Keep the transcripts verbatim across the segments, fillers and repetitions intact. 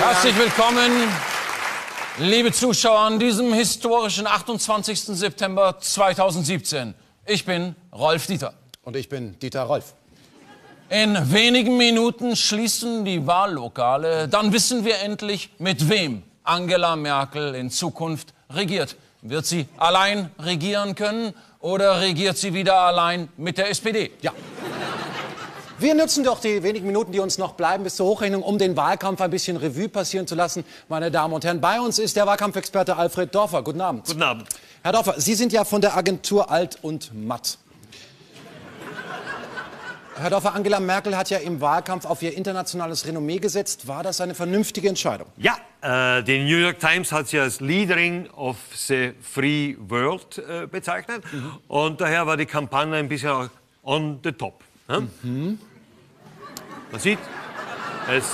Herzlich willkommen, liebe Zuschauer, an diesem historischen achtundzwanzigsten September zweitausendsiebzehn. Ich bin Rolf Dieter. Und ich bin Dieter Rolf. In wenigen Minuten schließen die Wahllokale. Dann wissen wir endlich, mit wem Angela Merkel in Zukunft regiert. Wird sie allein regieren können oder regiert sie wieder allein mit der S P D? Ja. Wir nutzen doch die wenigen Minuten, die uns noch bleiben, bis zur Hochrechnung, um den Wahlkampf ein bisschen Revue passieren zu lassen. Meine Damen und Herren, bei uns ist der Wahlkampfexperte Alfred Dorfer. Guten Abend. Guten Abend. Herr Dorfer, Sie sind ja von der Agentur Alt und Matt. Herr Dorfer, Angela Merkel hat ja im Wahlkampf auf ihr internationales Renommee gesetzt. War das eine vernünftige Entscheidung? Ja, äh, die New York Times hat sie als Leaderin of the Free World äh, bezeichnet. Mhm. Und daher war die Kampagne ein bisschen auch on the top. Ne? Mhm. Man sieht, es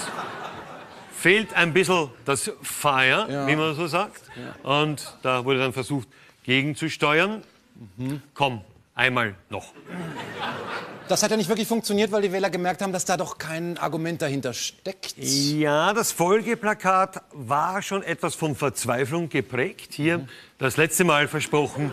fehlt ein bisschen das Fire, ja, wie man so sagt. Ja. Und da wurde dann versucht, gegenzusteuern. Mhm. Komm, einmal noch. Das hat ja nicht wirklich funktioniert, weil die Wähler gemerkt haben, dass da doch kein Argument dahinter steckt. Ja, das Folgeplakat war schon etwas von Verzweiflung geprägt. Hier, mhm, das letzte Mal versprochen.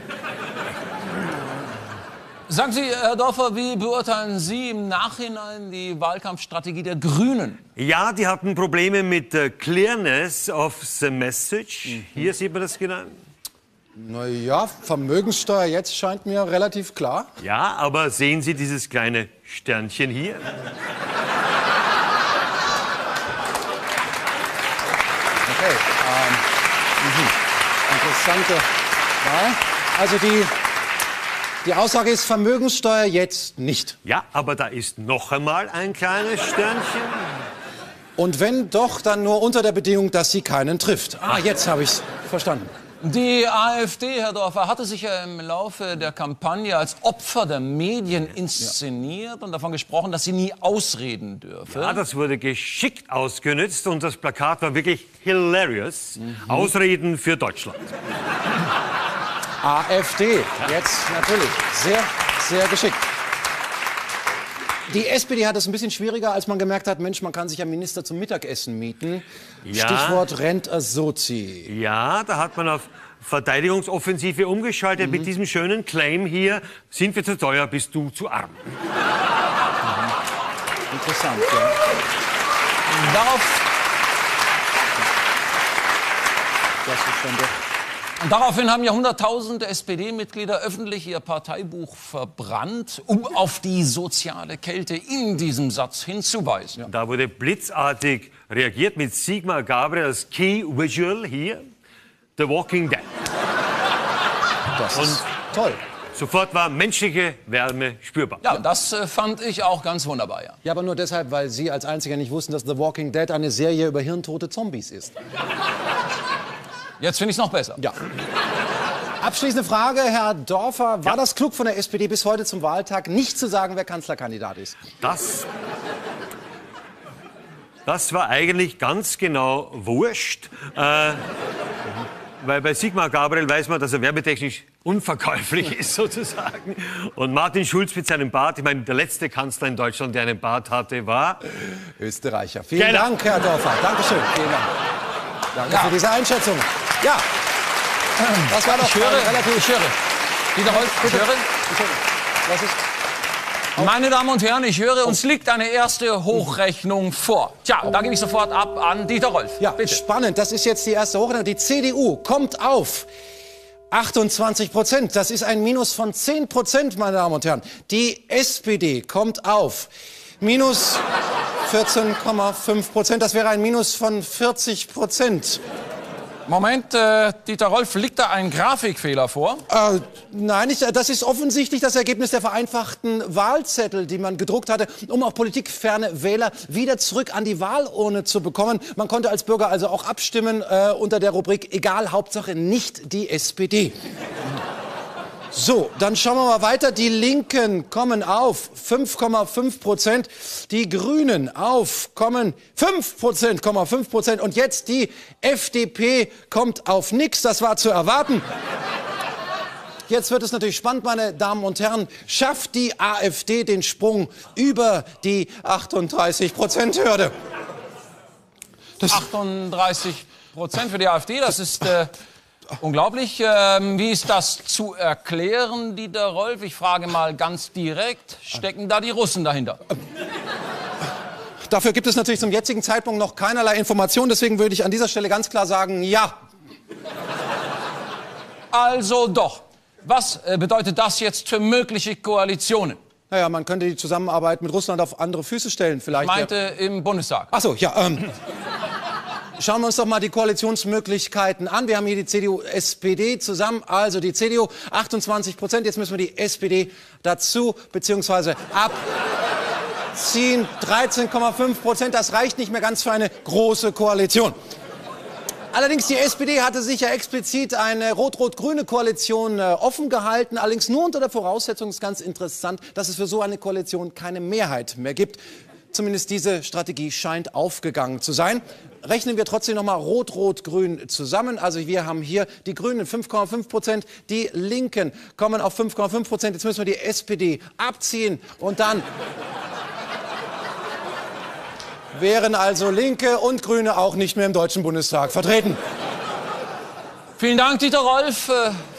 Sagen Sie, Herr Dorfer, wie beurteilen Sie im Nachhinein die Wahlkampfstrategie der Grünen? Ja, die hatten Probleme mit der Clearness of the Message. Mhm. Hier sieht man das genau. Na ja, Vermögenssteuer jetzt scheint mir relativ klar. Ja, aber sehen Sie dieses kleine Sternchen hier? Okay, ähm, interessante Wahl. Also die, die Aussage ist Vermögenssteuer jetzt nicht. Ja, aber da ist noch einmal ein kleines Sternchen. Und wenn doch, dann nur unter der Bedingung, dass sie keinen trifft. Ah, jetzt habe ich es verstanden. Die AfD, Herr Dorfer, hatte sich ja im Laufe der Kampagne als Opfer der Medien inszeniert, ja, und davon gesprochen, dass sie nie ausreden dürfe. Ja, das wurde geschickt ausgenutzt und das Plakat war wirklich hilarious. Mhm. Ausreden für Deutschland. AfD, jetzt natürlich. Sehr, sehr geschickt. Die S P D hat es ein bisschen schwieriger, als man gemerkt hat, Mensch, man kann sich ja Minister zum Mittagessen mieten. Ja. Stichwort Rent-a-Sozi. Ja, da hat man auf Verteidigungsoffensive umgeschaltet, mhm, mit diesem schönen Claim hier, sind wir zu teuer, bist du zu arm. Mhm. Interessant, ja. Mhm. Darauf... Das ist schon der... Und daraufhin haben ja hunderttausende S P D-Mitglieder öffentlich ihr Parteibuch verbrannt, um auf die soziale Kälte in diesem Satz hinzuweisen. Ja. Da wurde blitzartig reagiert mit Sigmar Gabriel als Key Visual hier, The Walking Dead. Das und ist toll. Sofort war menschliche Wärme spürbar. Ja, das äh, fand ich auch ganz wunderbar, ja. Ja, aber nur deshalb, weil Sie als Einziger nicht wussten, dass The Walking Dead eine Serie über hirntote Zombies ist. Jetzt finde ich es noch besser. Ja. Abschließende Frage, Herr Dorfer. War ja. das klug von der S P D bis heute zum Wahltag, nicht zu sagen, wer Kanzlerkandidat ist? Das, das war eigentlich ganz genau wurscht. Äh, mhm. Weil bei Sigmar Gabriel weiß man, dass er werbetechnisch unverkäuflich ist, sozusagen. Und Martin Schulz mit seinem Bart, ich meine, der letzte Kanzler in Deutschland, der einen Bart hatte, war... Österreicher. Vielen genau. Dank, Herr Dorfer. Dankeschön. Vielen Dank. Danke ja. für diese Einschätzung. Ja, das war doch ich höre, relativ... Ich höre. Dieter Holz, ich höre. Was ist? Auf. Meine Damen und Herren, ich höre, uns liegt eine erste Hochrechnung vor. Tja, oh. da gebe ich sofort ab an Dieter Rolf. Ja, bitte. Spannend, das ist jetzt die erste Hochrechnung. Die C D U kommt auf achtundzwanzig Prozent. Das ist ein Minus von zehn Prozent, meine Damen und Herren. Die S P D kommt auf minus vierzehn Komma fünf Prozent. Das wäre ein Minus von vierzig Prozent. Moment, äh, Dieter Rolf, liegt da ein Grafikfehler vor? Äh, nein, ich, das ist offensichtlich das Ergebnis der vereinfachten Wahlzettel, die man gedruckt hatte, um auch politikferne Wähler wieder zurück an die Wahlurne zu bekommen. Man konnte als Bürger also auch abstimmen äh, unter der Rubrik Egal, Hauptsache nicht die S P D. So, dann schauen wir mal weiter. Die Linken kommen auf fünf Komma fünf Prozent. Die Grünen auf kommen fünf Komma fünf Prozent. Und jetzt die F D P kommt auf nix. Das war zu erwarten. Jetzt wird es natürlich spannend, meine Damen und Herren. Schafft die AfD den Sprung über die achtunddreißig Prozent Hürde? achtunddreißig Prozent für die AfD, das ist äh, unglaublich. Ähm, wie ist das zu erklären, Dieter Rolf? Ich frage mal ganz direkt, stecken da die Russen dahinter? Dafür gibt es natürlich zum jetzigen Zeitpunkt noch keinerlei Informationen, deswegen würde ich an dieser Stelle ganz klar sagen, ja. Also doch. Was bedeutet das jetzt für mögliche Koalitionen? Naja, man könnte die Zusammenarbeit mit Russland auf andere Füße stellen, vielleicht. Ich meinte ja im Bundestag. Ach so, ja. Ähm, schauen wir uns doch mal die Koalitionsmöglichkeiten an. Wir haben hier die C D U S P D zusammen, also die C D U achtundzwanzig Prozent. Jetzt müssen wir die S P D dazu, beziehungsweise abziehen. dreizehn Komma fünf Prozent, das reicht nicht mehr ganz für eine große Koalition. Allerdings, die S P D hatte sich ja explizit eine rot-rot-grüne Koalition äh, offen gehalten. Allerdings nur unter der Voraussetzung, ist ganz interessant, dass es für so eine Koalition keine Mehrheit mehr gibt. Zumindest diese Strategie scheint aufgegangen zu sein. Rechnen wir trotzdem nochmal rot-rot-grün zusammen. Also wir haben hier die Grünen fünf Komma fünf Prozent, die Linken kommen auf fünf Komma fünf Prozent. Jetzt müssen wir die S P D abziehen und dann wären also Linke und Grüne auch nicht mehr im Deutschen Bundestag vertreten. Vielen Dank, Dieter Rolf,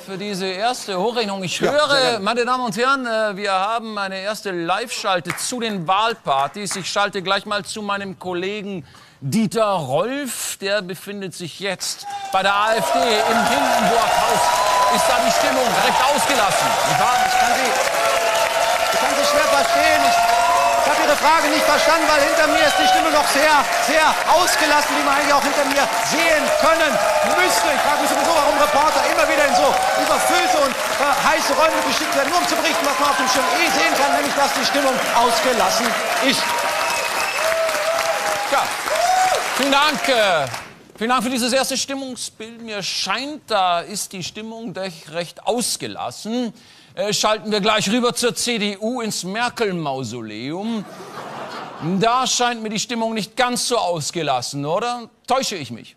für diese erste Hochrechnung. Ich höre, ja, meine Damen und Herren, wir haben eine erste Live-Schalte zu den Wahlpartys. Ich schalte gleich mal zu meinem Kollegen Dieter Rolf. Der befindet sich jetzt bei der AfD im Hindenburg-Haus. Ist da die Stimmung recht ausgelassen? Ich kann Sie, ich kann Sie schwer verstehen. Ich Ich habe Ihre Frage nicht verstanden, weil hinter mir ist die Stimme noch sehr, sehr ausgelassen, wie man eigentlich auch hinter mir sehen können müsste. Ich frage mich sowieso, warum Reporter immer wieder in so überfüllte und äh, heiße Räume geschickt werden, nur um zu berichten, was man auf dem Schirm eh sehen kann, nämlich dass die Stimmung ausgelassen ist. Ja, vielen Dank. Äh Vielen Dank für dieses erste Stimmungsbild. Mir scheint, da ist die Stimmung recht ausgelassen. Äh, schalten wir gleich rüber zur C D U ins Merkel-Mausoleum. Da scheint mir die Stimmung nicht ganz so ausgelassen, oder? Täusche ich mich?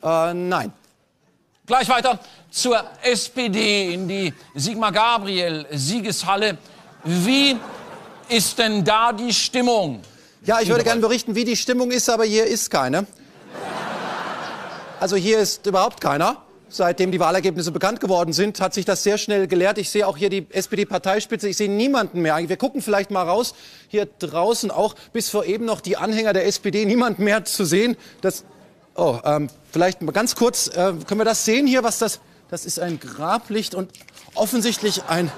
Äh, nein. Gleich weiter zur S P D in die Sigmar Gabriel-Siegeshalle. Wie ist denn da die Stimmung? Ja, ich würde gerne berichten, wie die Stimmung ist, aber hier ist keine. Also hier ist überhaupt keiner. Seitdem die Wahlergebnisse bekannt geworden sind, hat sich das sehr schnell geleert. Ich sehe auch hier die S P D-Parteispitze, ich sehe niemanden mehr. Wir gucken vielleicht mal raus, hier draußen auch, bis vor eben noch die Anhänger der S P D, niemand mehr zu sehen. Das, oh, ähm, vielleicht mal ganz kurz, äh, können wir das sehen hier, was das, das ist ein Grablicht und offensichtlich ein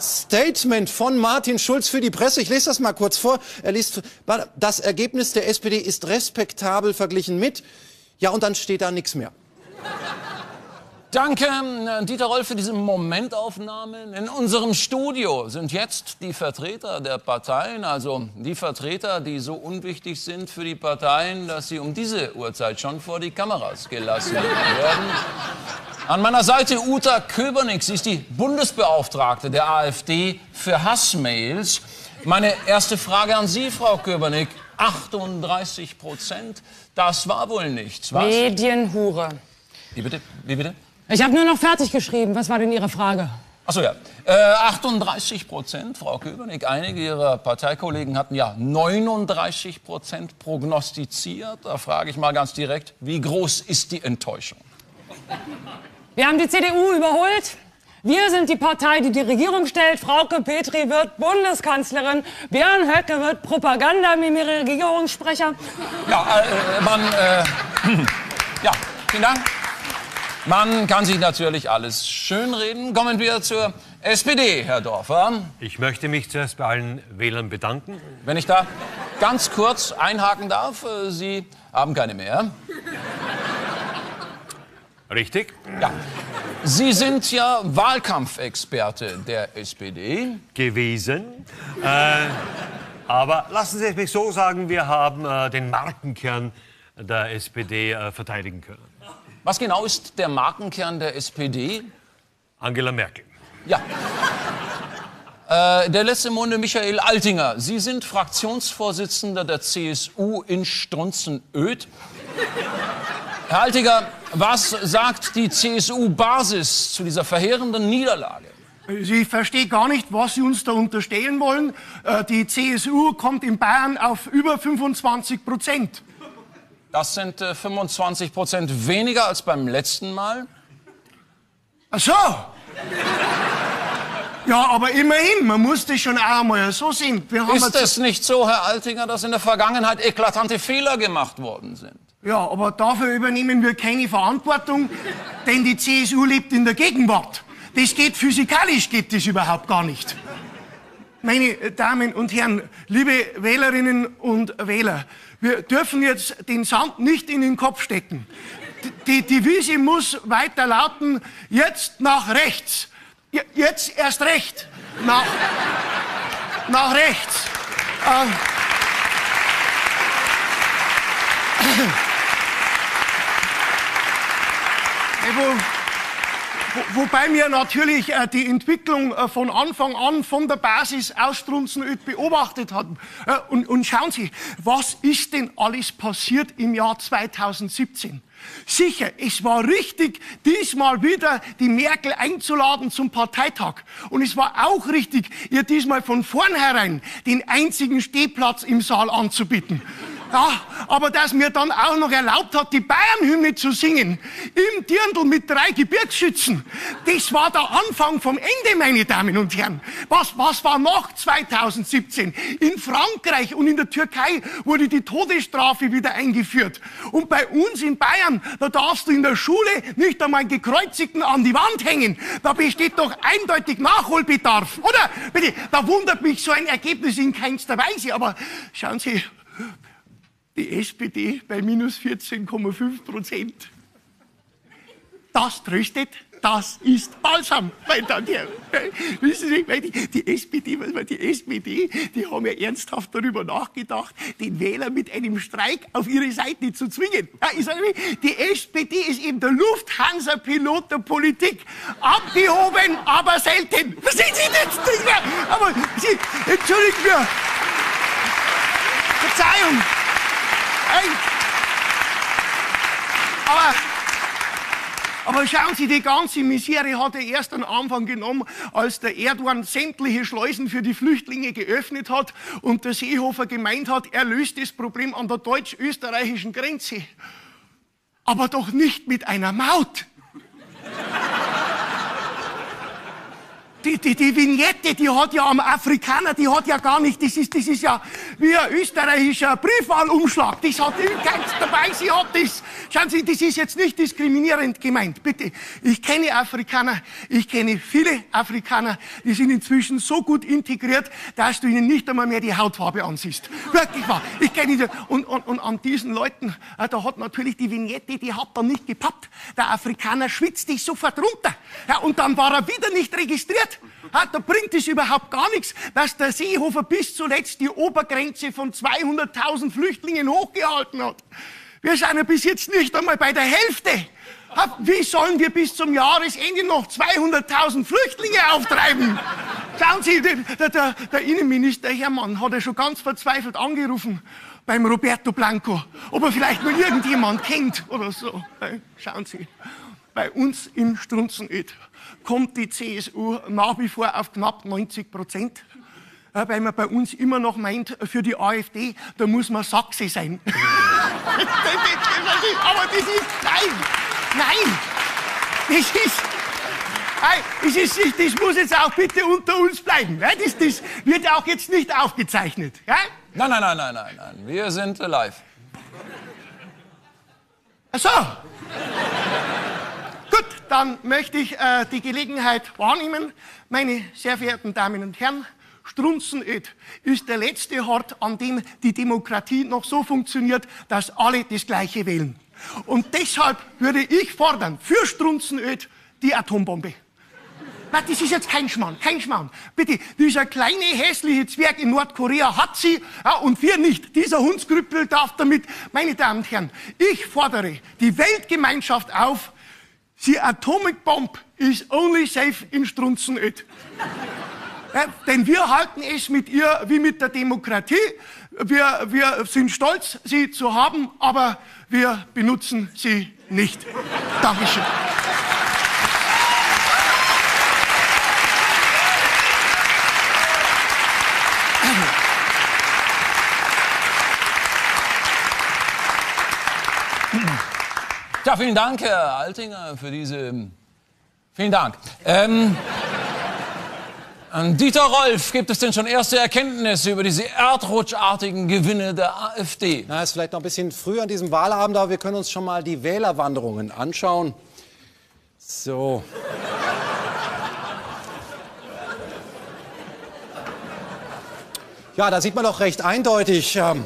Statement von Martin Schulz für die Presse. Ich lese das mal kurz vor. Er liest, das Ergebnis der S P D ist respektabel verglichen mit. Ja, und dann steht da nichts mehr. Danke, Dieter Rolf, für diese Momentaufnahmen. In unserem Studio sind jetzt die Vertreter der Parteien, also die Vertreter, die so unwichtig sind für die Parteien, dass sie um diese Uhrzeit schon vor die Kameras gelassen werden. An meiner Seite Uta Köbernick, sie ist die Bundesbeauftragte der AfD für Hassmails. Meine erste Frage an Sie, Frau Köbernick, achtunddreißig Prozent, das war wohl nichts, was? Medienhure. Wie bitte? Wie bitte? Ich habe nur noch fertig geschrieben. Was war denn Ihre Frage? Ach so, ja. Äh, achtunddreißig Prozent, Frau Köbernick. Einige Ihrer Parteikollegen hatten ja neununddreißig Prozent prognostiziert. Da frage ich mal ganz direkt, wie groß ist die Enttäuschung? Wir haben die C D U überholt. Wir sind die Partei, die die Regierung stellt. Frauke Petry wird Bundeskanzlerin. Björn Höcke wird Propaganda-Regierungssprecher. Ja, äh, man... Äh, ja, vielen Dank. Man kann sich natürlich alles schönreden. Kommen wir zur S P D, Herr Dorfer. Ich möchte mich zuerst bei allen Wählern bedanken. Wenn ich da ganz kurz einhaken darf, Sie haben keine mehr. Richtig. Ja. Sie sind ja Wahlkampfexperte der S P D. Gewesen. Äh, aber lassen Sie es mich so sagen, wir haben äh, den Markenkern der S P D äh, verteidigen können. Was genau ist der Markenkern der S P D? Angela Merkel. Ja. Äh, der letzte im Munde, Michael Altinger. Sie sind Fraktionsvorsitzender der C S U in Strunzenöd. Herr Altinger, was sagt die C S U-Basis zu dieser verheerenden Niederlage? Also ich verstehe gar nicht, was Sie uns da unterstellen wollen. Die C S U kommt in Bayern auf über fünfundzwanzig Prozent. Das sind äh, fünfundzwanzig Prozent weniger als beim letzten Mal. Ach so. Ja, aber immerhin, man muss das schon auch mal so sehen. Wir haben Ist es nicht so, Herr Altinger, dass in der Vergangenheit eklatante Fehler gemacht worden sind? Ja, aber dafür übernehmen wir keine Verantwortung, denn die C S U lebt in der Gegenwart. Das geht physikalisch, geht das überhaupt gar nicht. Meine Damen und Herren, liebe Wählerinnen und Wähler, wir dürfen jetzt den Sand nicht in den Kopf stecken. Die Devise muss weiter lauten, jetzt nach rechts. Jetzt erst recht. Nach, nach rechts. Äh, wo, Wobei wir natürlich äh, die Entwicklung äh, von Anfang an von der Basis aus Strunzenöd beobachtet hatten. Äh, und, und schauen Sie, was ist denn alles passiert im Jahr zweitausendsiebzehn? Sicher, es war richtig, diesmal wieder die Merkel einzuladen zum Parteitag. Und es war auch richtig, ihr diesmal von vornherein den einzigen Stehplatz im Saal anzubieten. Ja, aber dass mir dann auch noch erlaubt hat, die Bayernhymne zu singen, im Dirndl mit drei Gebirgsschützen, das war der Anfang vom Ende, meine Damen und Herren. Was, was war noch zweitausendsiebzehn? In Frankreich und in der Türkei wurde die Todesstrafe wieder eingeführt. Und bei uns in Bayern, da darfst du in der Schule nicht einmal einen Gekreuzigten an die Wand hängen. Da besteht doch eindeutig Nachholbedarf, oder? Bitte, da wundert mich so ein Ergebnis in keinster Weise. Aber schauen Sie... Die S P D bei minus vierzehn Komma fünf Prozent. Das tröstet, das ist balsam, meine Damen und Herren. Wissen Sie, die, die S P D, die S P D, die haben ja ernsthaft darüber nachgedacht, den Wähler mit einem Streik auf ihre Seite zu zwingen. Ja, ich sage, die S P D ist eben der Lufthansa-Pilot der Politik. Abgehoben, aber selten. Verstehen Sie das? Aber Sie, entschuldigen wir. Verzeihung. Aber, aber schauen Sie, die ganze Misere hat er erst am Anfang genommen, als der Erdogan sämtliche Schleusen für die Flüchtlinge geöffnet hat und der Seehofer gemeint hat, er löst das Problem an der deutsch-österreichischen Grenze. Aber doch nicht mit einer Maut. Die, die, die Vignette, die hat ja am Afrikaner, die hat ja gar nicht, das ist, das ist ja wie ein österreichischer Briefwahlumschlag. Das hat keins dabei, sie hat das. Schauen Sie, das ist jetzt nicht diskriminierend gemeint, bitte. Ich kenne Afrikaner, ich kenne viele Afrikaner, die sind inzwischen so gut integriert, dass du ihnen nicht einmal mehr die Hautfarbe ansiehst. Wirklich wahr. Ich kenne die. Und, und, und an diesen Leuten, da hat natürlich die Vignette, die hat dann nicht gepappt. Der Afrikaner schwitzt dich sofort runter. Ja, und dann war er wieder nicht registriert. Ah, da bringt es überhaupt gar nichts, dass der Seehofer bis zuletzt die Obergrenze von zweihunderttausend Flüchtlingen hochgehalten hat. Wir sind ja bis jetzt nicht einmal bei der Hälfte. Wie sollen wir bis zum Jahresende noch zweihunderttausend Flüchtlinge auftreiben? Schauen Sie, der, der, der Innenminister Herrmann hat ja schon ganz verzweifelt angerufen beim Roberto Blanco, ob er vielleicht nur irgendjemand kennt oder so. Schauen Sie, bei uns im Strunzenöd kommt die C S U nach wie vor auf knapp neunzig Prozent, weil man bei uns immer noch meint, für die AfD, da muss man Sachse sein. Aber das ist, nein, nein, das ist, das ist nicht, das muss jetzt auch bitte unter uns bleiben. Das, das wird auch jetzt nicht aufgezeichnet. Ja? Nein, nein, nein, nein, nein, nein, wir sind live. Ach so. Gut, dann möchte ich äh, die Gelegenheit wahrnehmen, meine sehr verehrten Damen und Herren, Strunzenöd ist der letzte Hort, an dem die Demokratie noch so funktioniert, dass alle das Gleiche wählen. Und deshalb würde ich fordern, für Strunzenöd die Atombombe. Nein, das ist jetzt kein Schmarrn, kein Schmarrn. Bitte, dieser kleine hässliche Zwerg in Nordkorea hat sie, ja, und wir nicht. Dieser Hundskrüppel darf damit. Meine Damen und Herren, ich fordere die Weltgemeinschaft auf, the atomic bomb is only safe in Strunzenöd. Ja, denn wir halten es mit ihr wie mit der Demokratie. Wir, wir sind stolz, sie zu haben, aber wir benutzen sie nicht. Dankeschön. Ja, vielen Dank, Herr Altinger, für diese... Vielen Dank. Ähm, Dieter Rolf, gibt es denn schon erste Erkenntnisse über diese erdrutschartigen Gewinne der AfD? Na, ist vielleicht noch ein bisschen früh an diesem Wahlabend, aber wir können uns schon mal die Wählerwanderungen anschauen. So. Ja, da sieht man doch recht eindeutig, ähm,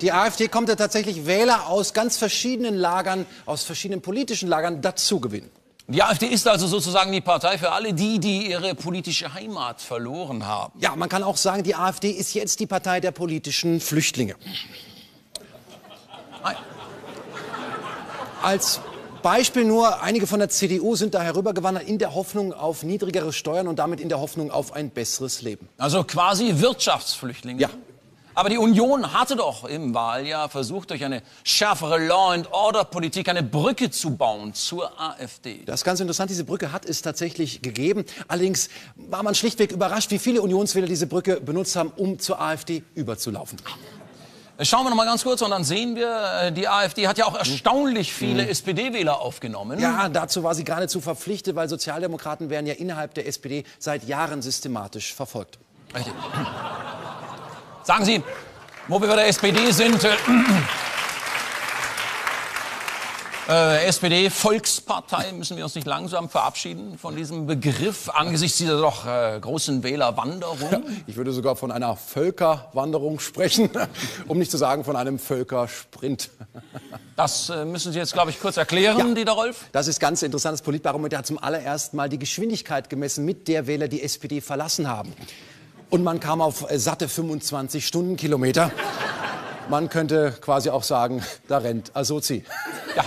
die AfD kommt ja tatsächlich Wähler aus ganz verschiedenen Lagern, aus verschiedenen politischen Lagern dazu gewinnen. Die AfD ist also sozusagen die Partei für alle die, die ihre politische Heimat verloren haben. Ja, man kann auch sagen, die AfD ist jetzt die Partei der politischen Flüchtlinge. Als Beispiel nur, einige von der C D U sind da herübergewandert in der Hoffnung auf niedrigere Steuern und damit in der Hoffnung auf ein besseres Leben. Also quasi Wirtschaftsflüchtlinge. Ja. Aber die Union hatte doch im Wahljahr versucht, durch eine schärfere Law-and-Order-Politik eine Brücke zu bauen zur AfD. Das ist ganz interessant, diese Brücke hat es tatsächlich gegeben. Allerdings war man schlichtweg überrascht, wie viele Unionswähler diese Brücke benutzt haben, um zur AfD überzulaufen. Schauen wir noch mal ganz kurz und dann sehen wir, die AfD hat ja auch erstaunlich viele mhm. S P D-Wähler aufgenommen. Ja, dazu war sie geradezu verpflichtet, weil Sozialdemokraten werden ja innerhalb der S P D seit Jahren systematisch verfolgt. Richtig. Sagen Sie, wo wir bei der S P D sind, äh, äh, S P D-Volkspartei, müssen wir uns nicht langsam verabschieden von diesem Begriff angesichts dieser doch äh, großen Wählerwanderung? Ich würde sogar von einer Völkerwanderung sprechen, um nicht zu sagen von einem Völkersprint. Das äh, müssen Sie jetzt, glaube ich, kurz erklären, ja, Dieter Rolf. Das ist ganz interessant. Das Politbarometer hat zum allerersten Mal die Geschwindigkeit gemessen, mit der Wähler die S P D verlassen haben. Und man kam auf satte fünfundzwanzig Stundenkilometer. Man könnte quasi auch sagen, da rennt Asozi. Ja.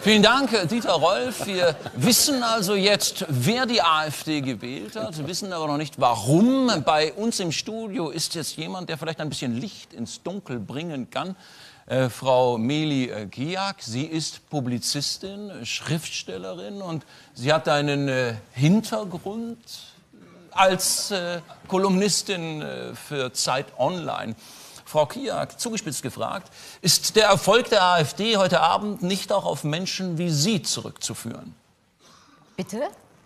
Vielen Dank, Dieter Rolf. Wir wissen also jetzt, wer die AfD gewählt hat, wissen aber noch nicht, warum. Bei uns im Studio ist jetzt jemand, der vielleicht ein bisschen Licht ins Dunkel bringen kann. Äh, Frau Meli Kiyak, sie ist Publizistin, Schriftstellerin und sie hat einen äh, Hintergrund als äh, Kolumnistin äh, für Zeit Online. Frau Kiyak, zugespitzt gefragt, ist der Erfolg der AfD heute Abend nicht auch auf Menschen wie Sie zurückzuführen? Bitte?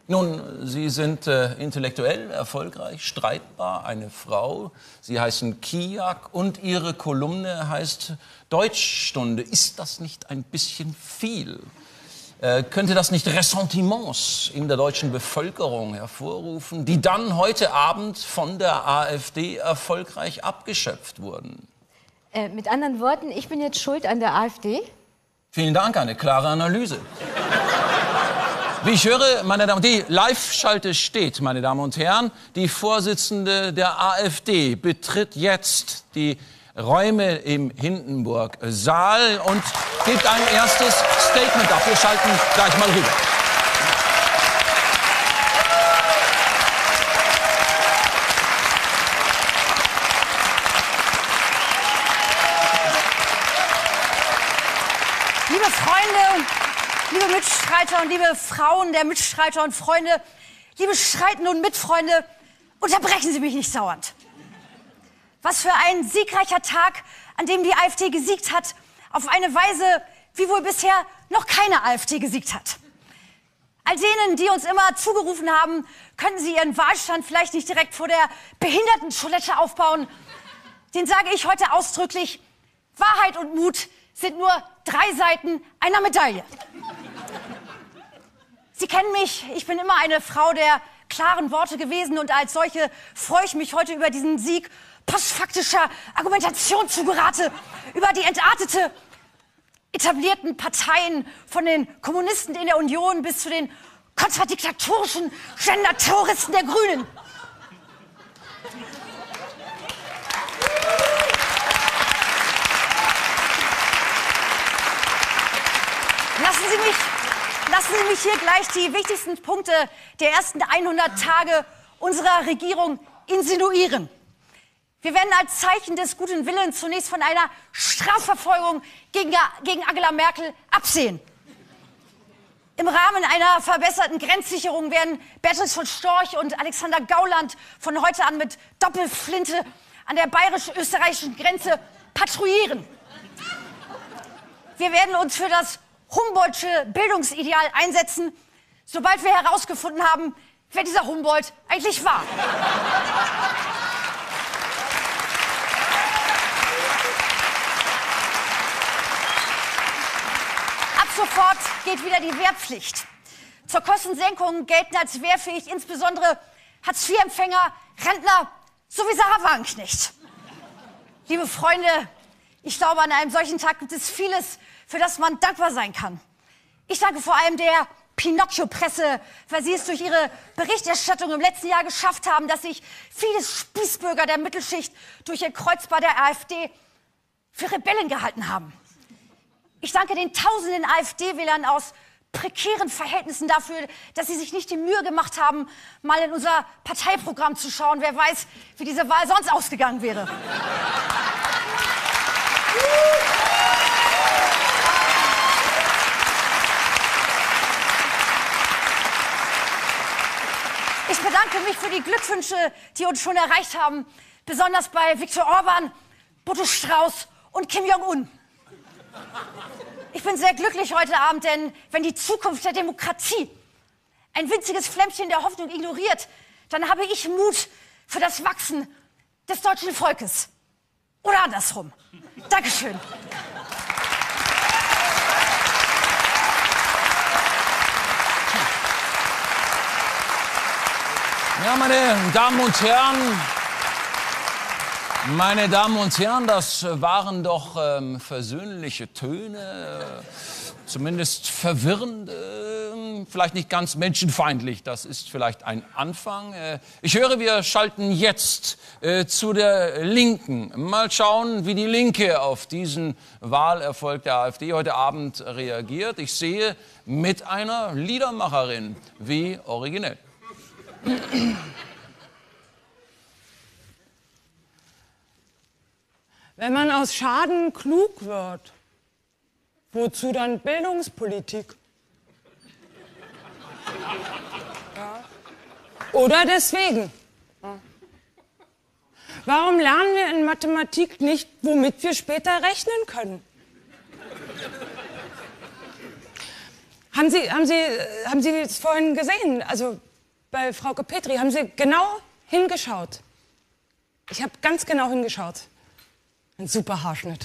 Nun, Sie sind äh, intellektuell erfolgreich, streitbar, eine Frau. Sie heißen Kiyak und Ihre Kolumne heißt Deutschstunde. Ist das nicht ein bisschen viel? Äh, könnte das nicht Ressentiments in der deutschen Bevölkerung hervorrufen, die dann heute Abend von der AfD erfolgreich abgeschöpft wurden? Äh, mit anderen Worten, ich bin jetzt schuld an der AfD? Vielen Dank, eine klare Analyse. Wie ich höre, meine Damen und Herren, die Live-Schalte steht, meine Damen und Herren. Die Vorsitzende der AfD betritt jetzt die Räume im Hindenburg-Saal und gibt ein erstes Statement ab. Wir schalten gleich mal rüber. Liebe Freunde, liebe Mitstreiter und liebe Frauen der Mitstreiter und Freunde, liebe Streitende und Mitfreunde, unterbrechen Sie mich nicht dauernd. Was für ein siegreicher Tag, an dem die AfD gesiegt hat, auf eine Weise, wie wohl bisher noch keine AfD gesiegt hat. All denen, die uns immer zugerufen haben, könnten sie ihren Wahlstand vielleicht nicht direkt vor der Behindertentoilette aufbauen, den sage ich heute ausdrücklich, Wahrheit und Mut sind nur drei Seiten einer Medaille. Sie kennen mich, ich bin immer eine Frau der klaren Worte gewesen und als solche freue ich mich heute über diesen Sieg postfaktischer Argumentation zugerate, über die entartete etablierten Parteien von den Kommunisten in der Union bis zu den kontradiktatorischen Gender-Terroristen der Grünen. Lassen Sie mich, lassen Sie mich hier gleich die wichtigsten Punkte der ersten hundert Tage unserer Regierung insinuieren. Wir werden als Zeichen des guten Willens zunächst von einer Strafverfolgung gegen, gegen Angela Merkel absehen. Im Rahmen einer verbesserten Grenzsicherung werden Beatrice von Storch und Alexander Gauland von heute an mit Doppelflinte an der bayerisch-österreichischen Grenze patrouillieren. Wir werden uns für das Humboldtsche Bildungsideal einsetzen, sobald wir herausgefunden haben, wer dieser Humboldt eigentlich war. Ab sofort geht wieder die Wehrpflicht. Zur Kostensenkung gelten als wehrfähig insbesondere Hartz-vier-Empfänger, Rentner sowie Sahra Wagenknecht. Liebe Freunde, ich glaube, an einem solchen Tag gibt es vieles, für das man dankbar sein kann. Ich danke vor allem der Pinocchio-Presse, weil sie es durch ihre Berichterstattung im letzten Jahr geschafft haben, dass sich viele Spießbürger der Mittelschicht durch ihr Kreuz bei der AfD für Rebellen gehalten haben. Ich danke den tausenden AfD-Wählern aus prekären Verhältnissen dafür, dass sie sich nicht die Mühe gemacht haben, mal in unser Parteiprogramm zu schauen. Wer weiß, wie diese Wahl sonst ausgegangen wäre. Ich bedanke mich für die Glückwünsche, die uns schon erreicht haben, besonders bei Viktor Orban, Bodo Strauß und Kim Jong-un. Ich bin sehr glücklich heute Abend, denn wenn die Zukunft der Demokratie ein winziges Flämmchen der Hoffnung ignoriert, dann habe ich Mut für das Wachsen des deutschen Volkes. Oder andersrum. Dankeschön. Ja, meine Damen und Herren, meine Damen und Herren, das waren doch ähm, versöhnliche Töne, äh, zumindest verwirrend, äh, vielleicht nicht ganz menschenfeindlich, das ist vielleicht ein Anfang. Äh, ich höre, wir schalten jetzt äh, zu der Linken. Mal schauen, wie die Linke auf diesen Wahlerfolg der AfD heute Abend reagiert. Ich sehe mit einer Liedermacherin, wie originell. Wenn man aus Schaden klug wird, wozu dann Bildungspolitik? Ja. Oder deswegen? Ja. Warum lernen wir in Mathematik nicht, womit wir später rechnen können? Haben Sie, haben Sie, haben Sie es vorhin gesehen? Also bei Frauke Petry haben Sie genau hingeschaut. Ich habe ganz genau hingeschaut. Ein super Haarschnitt.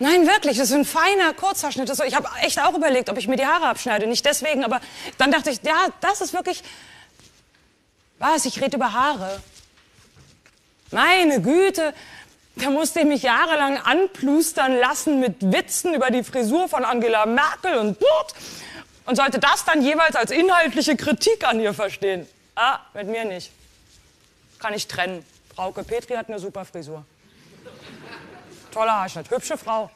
Nein, wirklich, das ist ein feiner Kurzhaarschnitt. Ich habe echt auch überlegt, ob ich mir die Haare abschneide. Nicht deswegen, aber dann dachte ich, ja, das ist wirklich... Was, ich rede über Haare. Meine Güte, da musste ich mich jahrelang anplustern lassen mit Witzen über die Frisur von Angela Merkel und Blut. Und sollte das dann jeweils als inhaltliche Kritik an ihr verstehen. Ah, mit mir nicht. Kann ich trennen. Frauke Petry hat eine super Frisur. Toller Haarschnitt, hübsche Frau.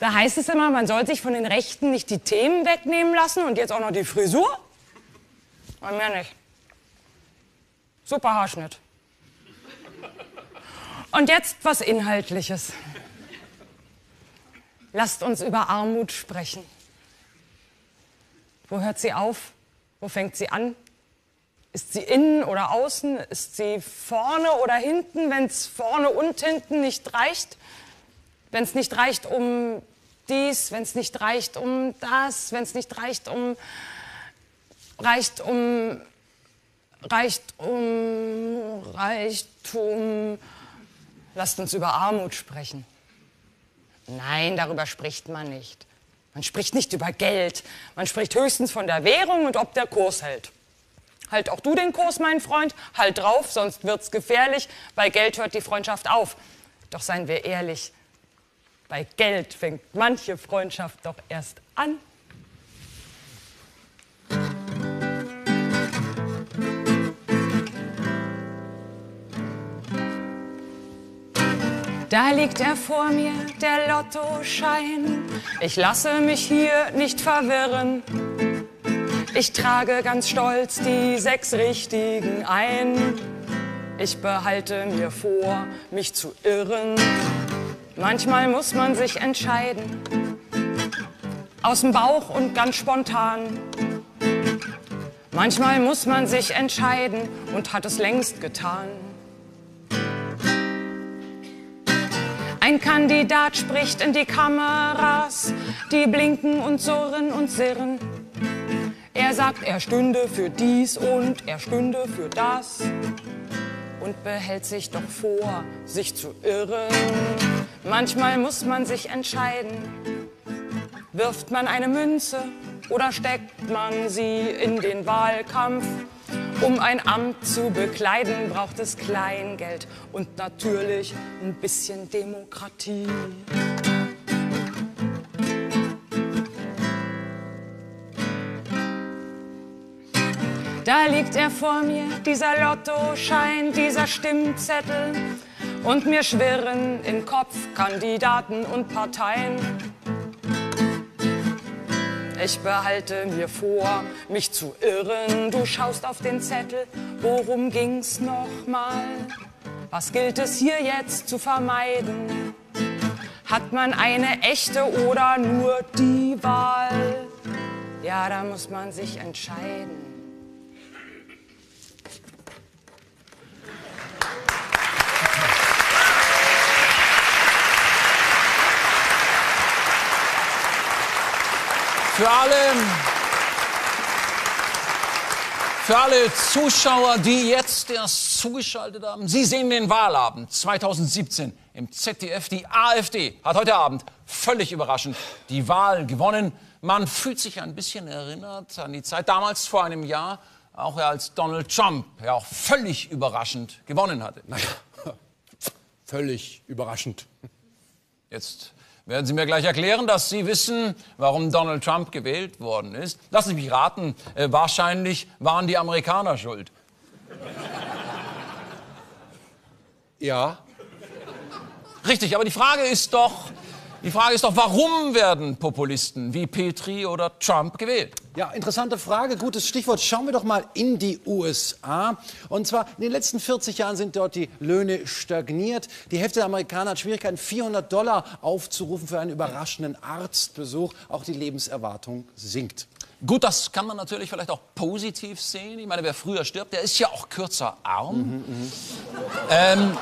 Da heißt es immer, man soll sich von den Rechten nicht die Themen wegnehmen lassen und jetzt auch noch die Frisur? Bei mir nicht. Super Haarschnitt. Und jetzt was Inhaltliches. Lasst uns über Armut sprechen. Wo hört sie auf? Wo fängt sie an? Ist sie innen oder außen? Ist sie vorne oder hinten, wenn es vorne und hinten nicht reicht? Wenn es nicht reicht um dies, wenn es nicht reicht um das, wenn es nicht reicht um... Reicht um... Reicht um... Reichtum... Lasst uns über Armut sprechen. Nein, darüber spricht man nicht. Man spricht nicht über Geld, man spricht höchstens von der Währung und ob der Kurs hält. Halt auch du den Kurs, mein Freund, halt drauf, sonst wird's gefährlich. Bei Geld hört die Freundschaft auf. Doch seien wir ehrlich, bei Geld fängt manche Freundschaft doch erst an. Da liegt er vor mir, der Lottoschein. Ich lasse mich hier nicht verwirren. Ich trage ganz stolz die sechs Richtigen ein. Ich behalte mir vor, mich zu irren. Manchmal muss man sich entscheiden. Aus dem Bauch und ganz spontan. Manchmal muss man sich entscheiden und hat es längst getan. Ein Kandidat spricht in die Kameras, die blinken und surren und sirren. Er sagt, er stünde für dies und er stünde für das und behält sich doch vor, sich zu irren. Manchmal muss man sich entscheiden, wirft man eine Münze oder steckt man sie in den Wahlkampf. Um ein Amt zu bekleiden, braucht es Kleingeld und natürlich ein bisschen Demokratie. Da liegt er vor mir, dieser Lottoschein, dieser Stimmzettel. Und mir schwirren im Kopf Kandidaten und Parteien. Ich behalte mir vor, mich zu irren. Du schaust auf den Zettel, worum ging's nochmal? Was gilt es hier jetzt zu vermeiden? Hat man eine echte oder nur die Wahl? Ja, da muss man sich entscheiden. Für alle, für alle Zuschauer, die jetzt erst zugeschaltet haben, Sie sehen den Wahlabend zweitausendsiebzehn im Z D F. Die AfD hat heute Abend völlig überraschend die Wahl gewonnen. Man fühlt sich ein bisschen erinnert an die Zeit damals vor einem Jahr, auch als Donald Trump ja auch völlig überraschend gewonnen hatte. Naja, völlig überraschend. Jetzt werden Sie mir gleich erklären, dass Sie wissen, warum Donald Trump gewählt worden ist. Lassen Sie mich raten, äh, wahrscheinlich waren die Amerikaner schuld. Ja. Richtig, aber die Frage ist doch, die Frage ist doch, warum werden Populisten wie Petry oder Trump gewählt? Ja, interessante Frage, gutes Stichwort. Schauen wir doch mal in die U S A. Und zwar in den letzten vierzig Jahren sind dort die Löhne stagniert. Die Hälfte der Amerikaner hat Schwierigkeiten, vierhundert Dollar aufzurufen für einen überraschenden Arztbesuch. Auch die Lebenserwartung sinkt. Gut, das kann man natürlich vielleicht auch positiv sehen. Ich meine, wer früher stirbt, der ist ja auch kürzer arm. Mhm, mhm. Ähm,